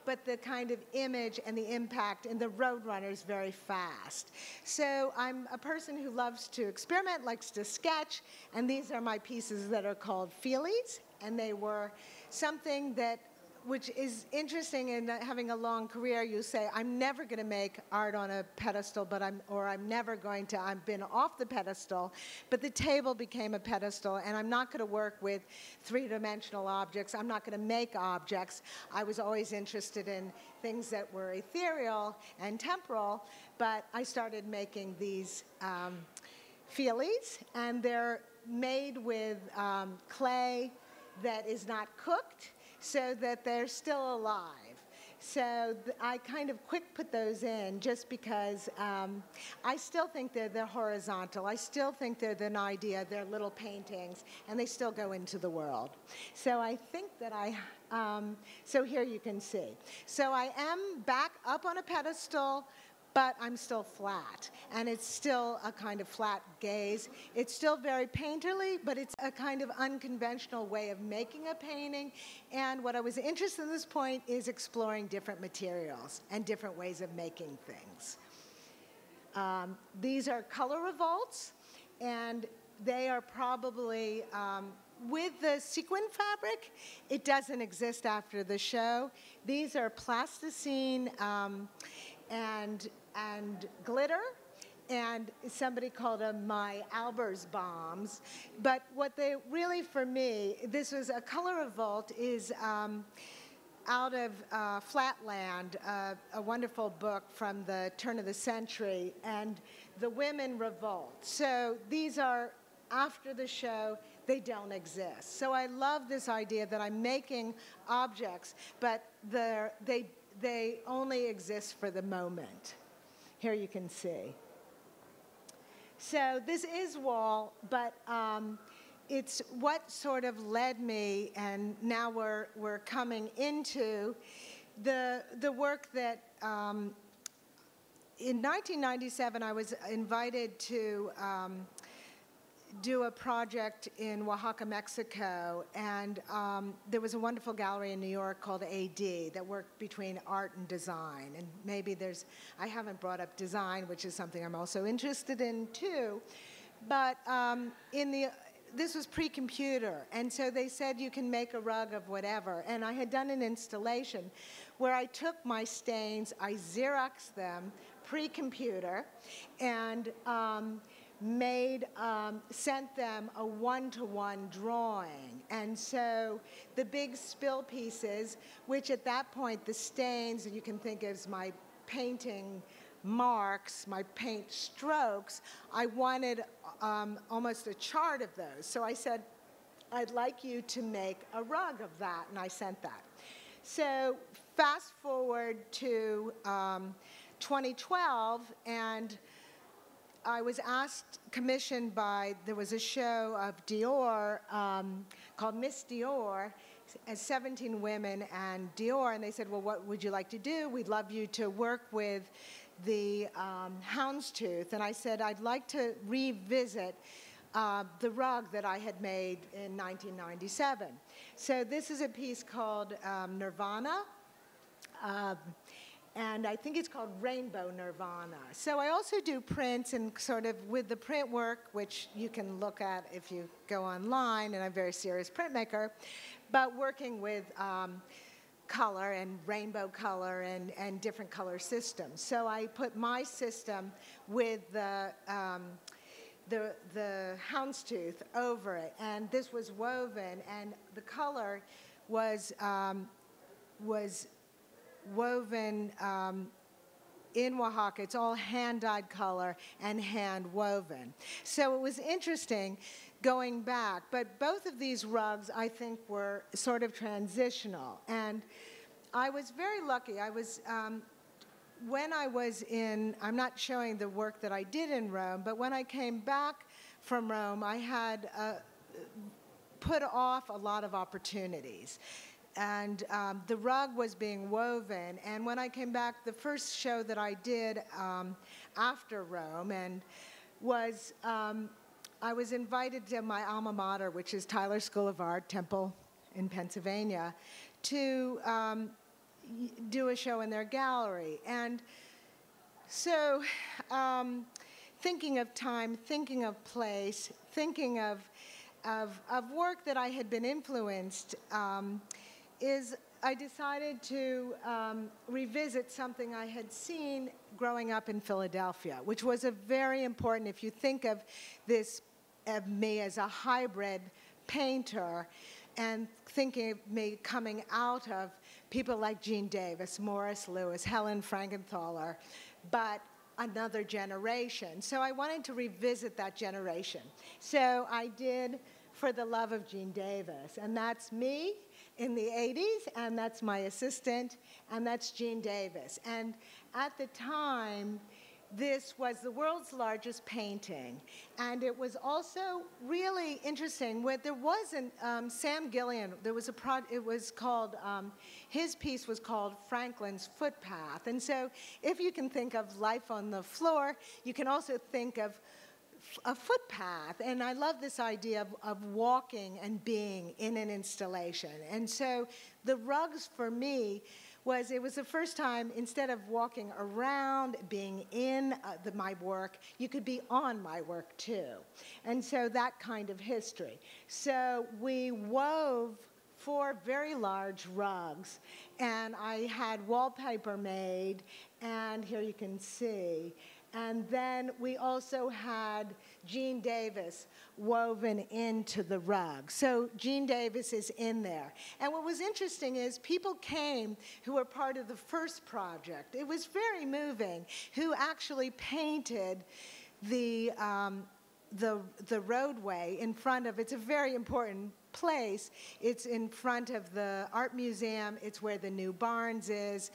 but the kind of image and the impact and the Roadrunner is very fast. So I'm a person who loves to experiment, likes to sketch, and these are my pieces that are called feelies, and they were something that which is interesting in having a long career. You say, I'm never going to make art on a pedestal, but I'm, or I'm never going to, I've been off the pedestal, but the table became a pedestal, and I'm not going to work with three-dimensional objects. I'm not going to make objects. I was always interested in things that were ethereal and temporal, but I started making these um, feelies, and they're made with um, clay that is not cooked, so that they're still alive. So I kind of quick put those in just because um, I still think they're, they're horizontal. I still think they're an idea. They're little paintings, and they still go into the world. So I think that I, um, so here you can see. So I am back up on a pedestal, but I'm still flat, and it's still a kind of flat gaze. It's still very painterly, but it's a kind of unconventional way of making a painting, and what I was interested in this point is exploring different materials and different ways of making things. Um, these are color revolts, and they are probably, um, with the sequin fabric, it doesn't exist after the show. These are plasticine um, and and glitter, and somebody called them my Albersbaums. But what they really, for me, this was a color revolt, is um, out of uh, Flatland, uh, a wonderful book from the turn of the century, and the women revolt. So these are after the show, they don't exist. So I love this idea that I'm making objects, but they're, they, they only exist for the moment. Here you can see. So this is wall, but um, it's what sort of led me, and now we're, we're coming into the, the work that, um, in nineteen ninety-seven, I was invited to um, do a project in Oaxaca, Mexico, and um, there was a wonderful gallery in New York called A D that worked between art and design, and maybe there's, I haven't brought up design, which is something I'm also interested in too, but um, in the, this was pre-computer, and so they said you can make a rug of whatever, and I had done an installation where I took my stains, I Xeroxed them, pre-computer, and um, made, um, sent them a one-to-one drawing. And so the big spill pieces, which at that point, the stains, you can think of as my painting marks, my paint strokes, I wanted um, almost a chart of those. So I said, I'd like you to make a rug of that, and I sent that. So fast forward to um, twenty twelve, and I was asked, commissioned by, there was a show of Dior um, called Miss Dior, as seventeen women and Dior, and they said, well, what would you like to do? We'd love you to work with the um, houndstooth. And I said, I'd like to revisit uh, the rug that I had made in nineteen ninety-seven. So this is a piece called um, Nirvana. Um, And I think it's called Rainbow Nirvana. So I also do prints, and sort of with the print work, which you can look at if you go online, and I'm a very serious printmaker, but working with um, color and rainbow color and, and different color systems. So I put my system with the, um, the, the houndstooth over it, and this was woven, and the color was, um, was woven um, in Oaxaca. It's all hand-dyed color and hand-woven. So it was interesting going back, but both of these rugs, I think, were sort of transitional. And I was very lucky. I was, um, when I was in, I'm not showing the work that I did in Rome, but when I came back from Rome, I had uh, put off a lot of opportunities. And um, the rug was being woven. And when I came back, the first show that I did um, after Rome and was, um, I was invited to my alma mater, which is Tyler School of Art, Temple in Pennsylvania, to um, do a show in their gallery. And so um, thinking of time, thinking of place, thinking of, of, of work that I had been influenced, um, is I decided to um, revisit something I had seen growing up in Philadelphia, which was a very important, if you think of this, of me as a hybrid painter, and thinking of me coming out of people like Jean Davis, Morris Lewis, Helen Frankenthaler, but another generation. So I wanted to revisit that generation. So I did For the Love of Jean Davis, and that's me in the eighties, and that's my assistant, and that's Jean Davis. And at the time, this was the world's largest painting, and it was also really interesting. Where there wasn't um, Sam Gillian, there was a pro it was called um, his piece was called Franklin's Footpath. And so, if you can think of life on the floor, you can also think of a footpath, and I love this idea of, of walking and being in an installation. And so the rugs for me was, it was the first time, instead of walking around, being in uh, the, my work, you could be on my work too. And so that kind of history. So we wove four very large rugs, and I had wallpaper made, and here you can see. And then we also had Jean Davis woven into the rug. So Jean Davis is in there. And what was interesting is people came who were part of the first project. It was very moving, who actually painted the, um, the, the roadway in front of, it's a very important place. It's in front of the art museum. It's where the new Barnes is.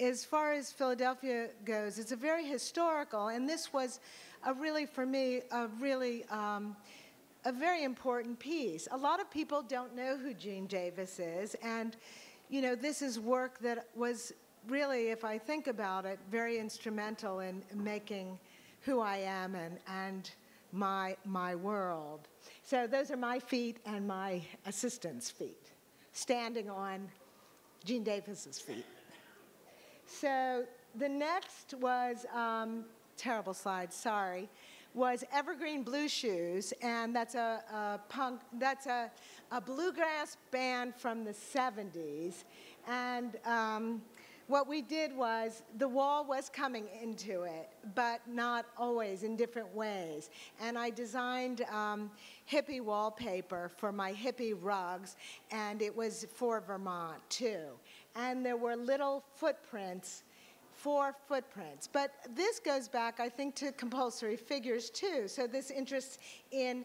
As far as Philadelphia goes, it's a very historical, and this was a really, for me, a really, um, a very important piece. A lot of people don't know who Jean Davis is, and you know, this is work that was really, if I think about it, very instrumental in making who I am and, and my, my world. So those are my feet and my assistant's feet, standing on Jean Davis's feet. So the next was, um, terrible slide, sorry, was Evergreen Blue Shoes, and that's a, a punk, that's a, a bluegrass band from the seventies. And um, what we did was, the wall was coming into it, but not always, in different ways. And I designed um, hippie wallpaper for my hippie rugs, and it was for Vermont, too. And there were little footprints, four footprints. But this goes back, I think, to compulsory figures, too. So this interest in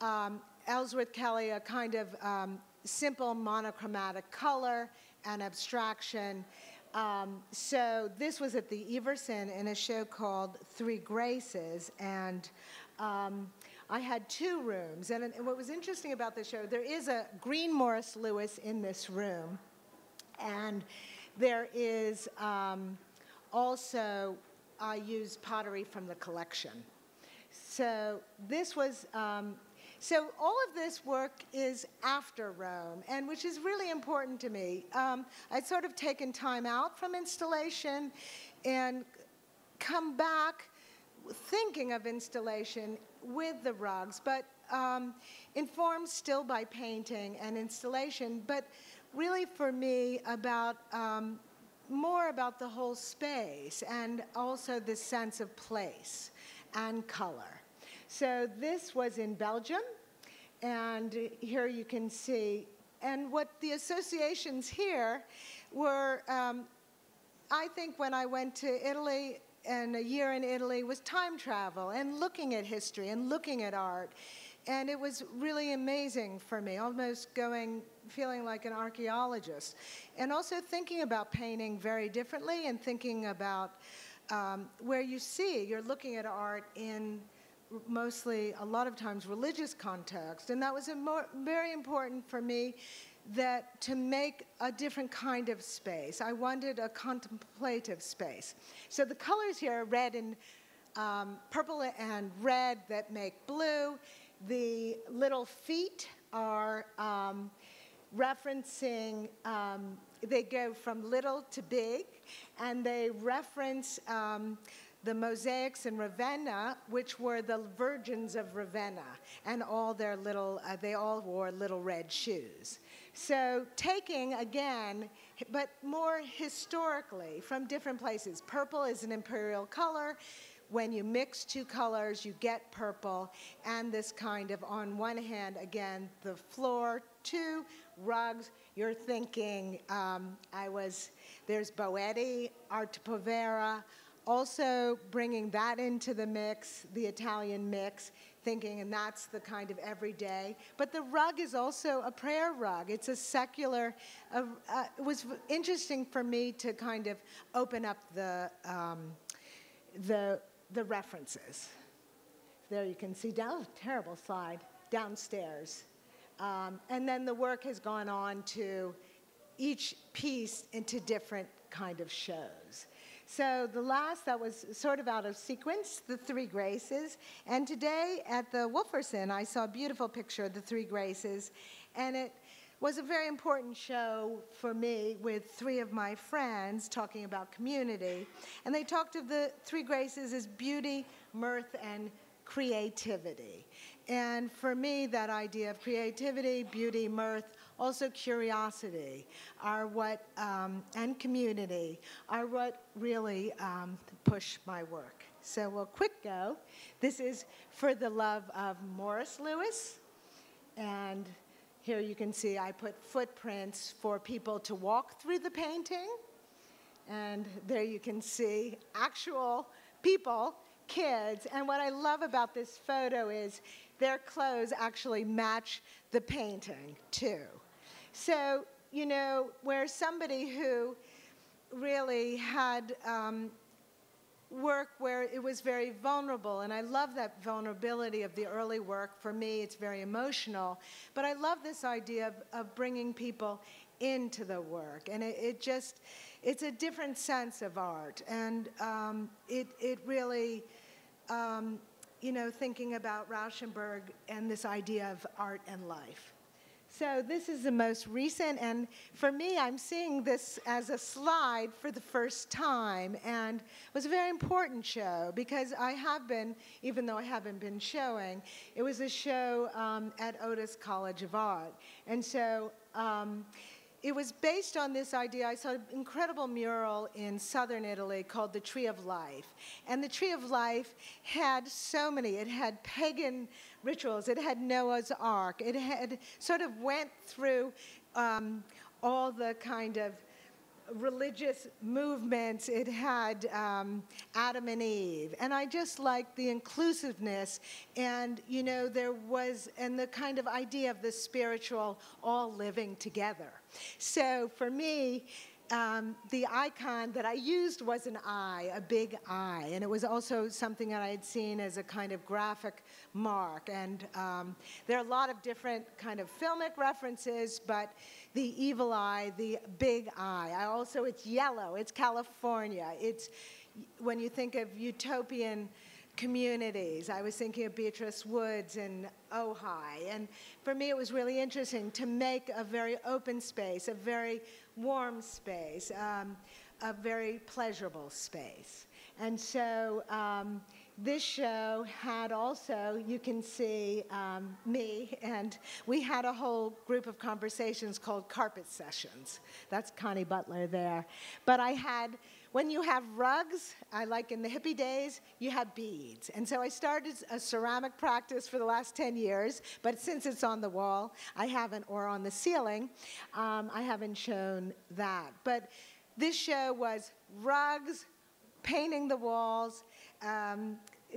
um, Ellsworth Kelly, a kind of um, simple monochromatic color and abstraction. Um, so this was at the Everson in a show called Three Graces. And um, I had two rooms. And, and what was interesting about this show, there is a Green Morris Lewis in this room. And there is um, also, I used pottery from the collection. So this was, um, so all of this work is after Rome, and which is really important to me. Um, I'd sort of taken time out from installation and come back thinking of installation with the rugs, but um, informed still by painting and installation. But really for me about um, more about the whole space and also the sense of place and color. So this was in Belgium, and here you can see, and what the associations here were, um, I think when I went to Italy and a year in Italy was time travel and looking at history and looking at art. And it was really amazing for me, almost going, feeling like an archaeologist. And also thinking about painting very differently and thinking about um, where you see, you're looking at art in mostly, a lot of times, religious context. And that was a more, very important for me that to make a different kind of space. I wanted a contemplative space. So the colors here are red and um, purple and red that make blue. The little feet are um, referencing, um, they go from little to big, and they reference um, the mosaics in Ravenna, which were the virgins of Ravenna, and all their little, uh, they all wore little red shoes. So taking, again, but more historically, from different places. Purple is an imperial color. When you mix two colors, you get purple, and this kind of, on one hand, again, the floor, two rugs, you're thinking, um, I was, there's Boetti, Arte Povera, also bringing that into the mix, the Italian mix, thinking, and that's the kind of everyday. But the rug is also a prayer rug. It's a secular, uh, uh, it was interesting for me to kind of open up the, um, the, the references. There you can see, down, terrible slide, downstairs. Um, and then the work has gone on to each piece into different kind of shows. So the last, that was sort of out of sequence, the Three Graces. And today at the Wolferson, I saw a beautiful picture of the Three Graces. And it was a very important show for me with three of my friends talking about community. And they talked of the Three Graces as beauty, mirth, and creativity. And for me, that idea of creativity, beauty, mirth, also curiosity are what, um, and community, are what really um, push my work. So we'll quick go. This is For the Love of Morris Lewis. And here you can see I put footprints for people to walk through the painting. And there you can see actual people kids. And what I love about this photo is their clothes actually match the painting, too. So, you know, where somebody who really had um, work where it was very vulnerable, and I love that vulnerability of the early work. For me, it's very emotional. But I love this idea of, of bringing people into the work, and it, it just, it's a different sense of art. And um, it, it really, um, you know, thinking about Rauschenberg and this idea of art and life. So this is the most recent, and for me, I'm seeing this as a slide for the first time, and it was a very important show because I have been, even though I haven't been showing, it was a show um, at Otis College of Art. And so um, it was based on this idea. I saw an incredible mural in southern Italy called The Tree of Life. And the Tree of Life had so many. It had pagan rituals. It had Noah's Ark. It had sort of went through um, all the kind of religious movements. It had um, Adam and Eve. And I just liked the inclusiveness. And, you know, there was, and the kind of idea of the spiritual all living together. So for me, um, the icon that I used was an eye, a big eye. And it was also something that I had seen as a kind of graphic mark. And um, there are a lot of different kind of filmic references, but the evil eye, the big eye. I also, it's yellow, it's California. It's, when you think of utopian communities, I was thinking of Beatrice Woods and Ojai. And for me, it was really interesting to make a very open space, a very warm space, um, a very pleasurable space. And so um, this show had also, you can see um, me, and we had a whole group of conversations called Carpet Sessions. That's Connie Butler there. But I had, when you have rugs, I like in the hippie days, you have beads. And so I started a ceramic practice for the last ten years, but since it's on the wall, I haven't, or on the ceiling, um, I haven't shown that. But this show was rugs, painting the walls. Um,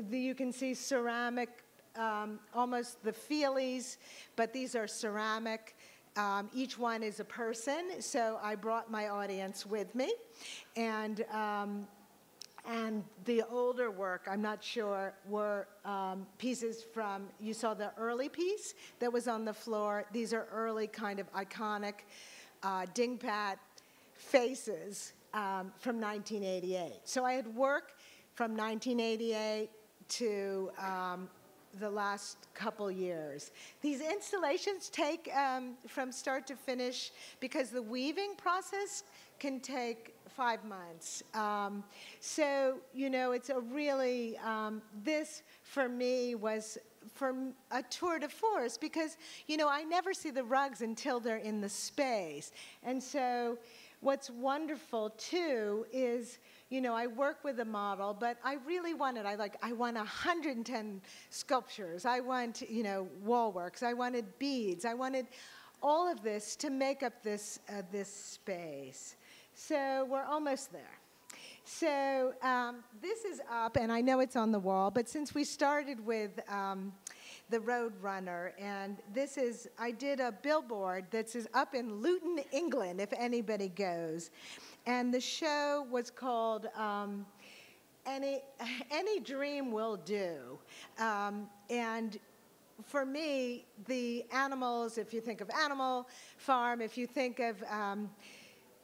the, you can see ceramic, um, almost the feelies, but these are ceramic. Um, each one is a person, so I brought my audience with me. And, um, and the older work, I'm not sure, were um, pieces from, you saw the early piece that was on the floor. These are early kind of iconic uh, dingbat faces um, from nineteen eighty-eight. So I had work from nineteen eighty-eight to um, the last couple years. These installations take um, from start to finish because the weaving process can take five months. Um, so, you know, it's a really, um, this for me was from a tour de force because, you know, I never see the rugs until they're in the space. And so what's wonderful too is, you know, I work with a model, but I really wanted, I like, I want one hundred ten sculptures. I want, you know, wall works. I wanted beads. I wanted all of this to make up this, uh, this space. So we're almost there. So um, this is up, and I know it's on the wall, but since we started with um, the Roadrunner, and this is, I did a billboard that is up in Luton, England, if anybody goes. And the show was called um, Any, Any Dream Will Do. Um, and for me, the animals, if you think of Animal Farm, if you think of um,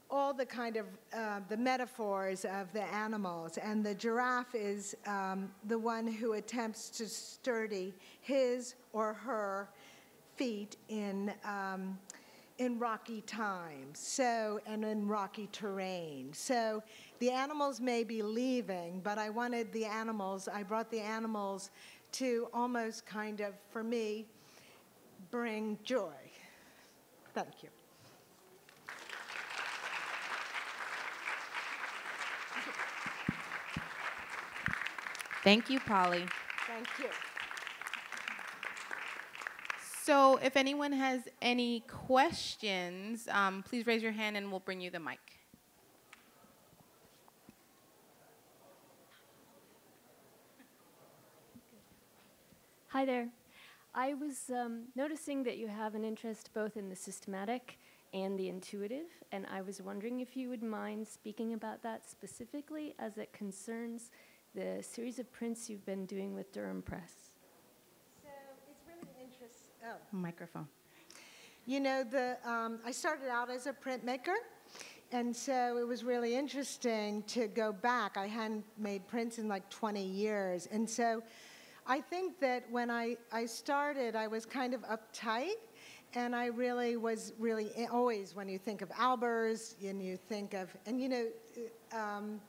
all the kind of uh, the metaphors of the animals, and the giraffe is um, the one who attempts to sturdy his or her feet in um, in rocky times, so, and in rocky terrain. So the animals may be leaving, but I wanted the animals, I brought the animals to almost kind of, for me, bring joy. Thank you. Thank you, Polly. Thank you. So if anyone has any questions, um, please raise your hand and we'll bring you the mic. Hi there. I was um, noticing that you have an interest both in the systematic and the intuitive, and I was wondering if you would mind speaking about that specifically as it concerns the series of prints you've been doing with Durham Press. So it's really an interest, oh, microphone. You know, the, um, I started out as a printmaker, and so it was really interesting to go back. I hadn't made prints in like twenty years. And so I think that when I, I started, I was kind of uptight. And I really was really always, when you think of Albers, and you think of, and you know, um,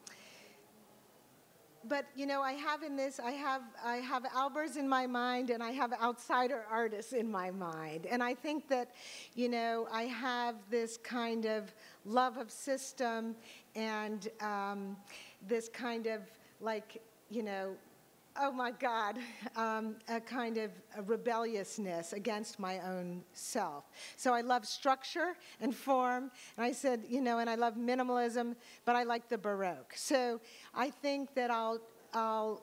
but you know, I have in this, I have, I have Albers in my mind, and I have outsider artists in my mind. And I think that, you know, I have this kind of love of system and um, this kind of like, you know, oh my God, um, a kind of a rebelliousness against my own self. So I love structure and form, and I said, you know, and I love minimalism, but I like the Baroque. So I think that I'll, I'll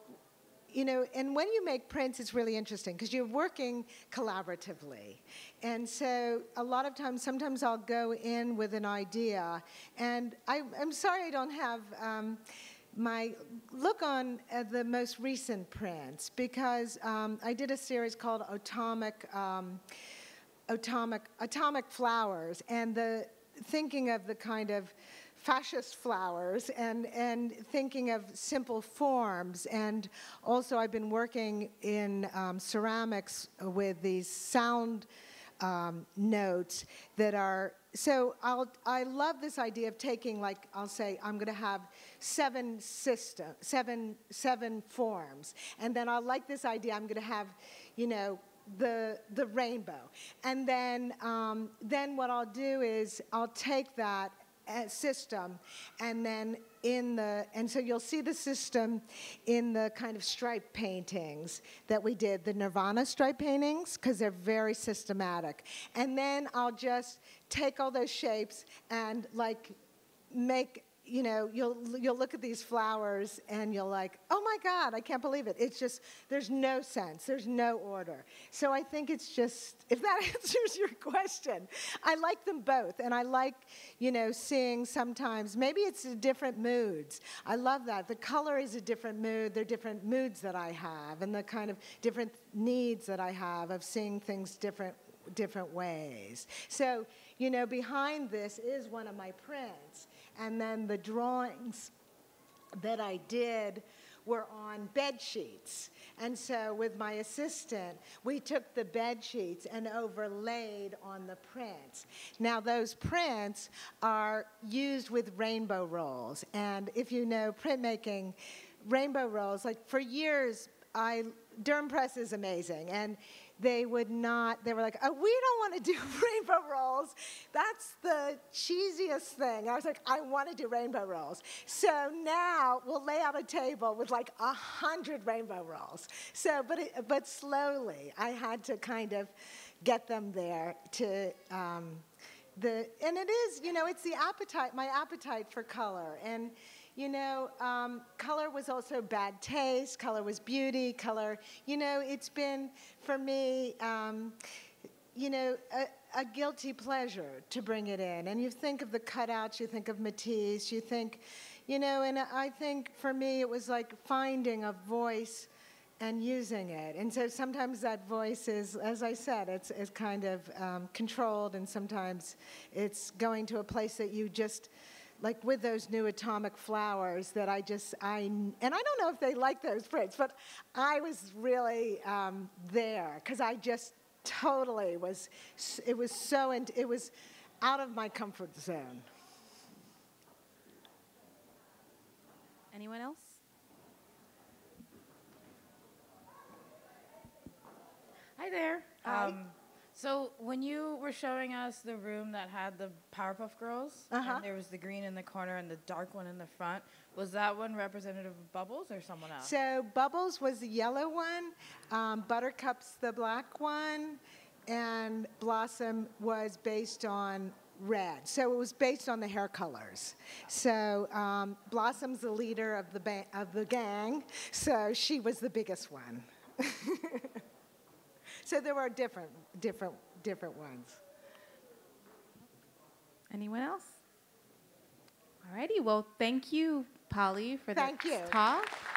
you know, and when you make prints, it's really interesting, because you're working collaboratively. And so a lot of times, sometimes I'll go in with an idea, and I, I'm sorry I don't have, um, my look on uh, the most recent prints, because um, I did a series called Atomic, um, Atomic, Atomic Flowers, and the thinking of the kind of fascist flowers and, and thinking of simple forms. And also I've been working in um, ceramics with these sound um, notes that are, so I'll, I love this idea of taking, like, I'll say, I'm going to have seven system, seven, seven forms. And then I'll like this idea, I'm going to have, you know, the, the rainbow. And then, um, then what I'll do is I'll take that system and then in the, and so you'll see the system in the kind of stripe paintings that we did, the Nirvana stripe paintings, because they're very systematic. And then I'll just take all those shapes and like make, you know, you'll, you'll look at these flowers and you'll like, oh my God, I can't believe it. It's just, there's no sense, there's no order. So I think it's just, if that answers your question, I like them both. And I like, you know, seeing sometimes, maybe it's different moods. I love that. The color is a different mood. They're different moods that I have and the kind of different needs that I have of seeing things different, different ways. So, you know, behind this is one of my prints. And then the drawings that I did were on bed sheets. And so with my assistant, we took the bed sheets and overlaid on the prints. Now those prints are used with rainbow rolls. And if you know printmaking, rainbow rolls, like for years, I, Durham Press is amazing. And they would not, they were like, oh, we don't want to do rainbow rolls. That's the cheesiest thing. I was like, I want to do rainbow rolls. So now we'll lay out a table with like a hundred rainbow rolls. So, but, it, but slowly I had to kind of get them there to, um, the, and it is, you know, it's the appetite, my appetite for color. And, you know, um, color was also bad taste, color was beauty, color, you know, it's been, for me, um, you know, a, a guilty pleasure to bring it in. And you think of the cutouts, you think of Matisse, you think, you know, and I think for me it was like finding a voice and using it. And so sometimes that voice is, as I said, it's, it's kind of um, controlled, and sometimes it's going to a place that you just, like with those new atomic flowers that I just, I, and I don't know if they like those prints, but I was really um, there, because I just totally was, it was so, and it was out of my comfort zone. Anyone else? Hi there. Hi. Um, So when you were showing us the room that had the Powerpuff Girls, uh-huh. and there was the green in the corner and the dark one in the front, was that one representative of Bubbles or someone else? So Bubbles was the yellow one, um, Buttercup's the black one, and Blossom was based on red. So it was based on the hair colors. So um, Blossom's the leader of the, ba of the gang, so she was the biggest one. So there are different, different, different ones. Anyone else? All righty. Well, thank you, Polly, for that talk.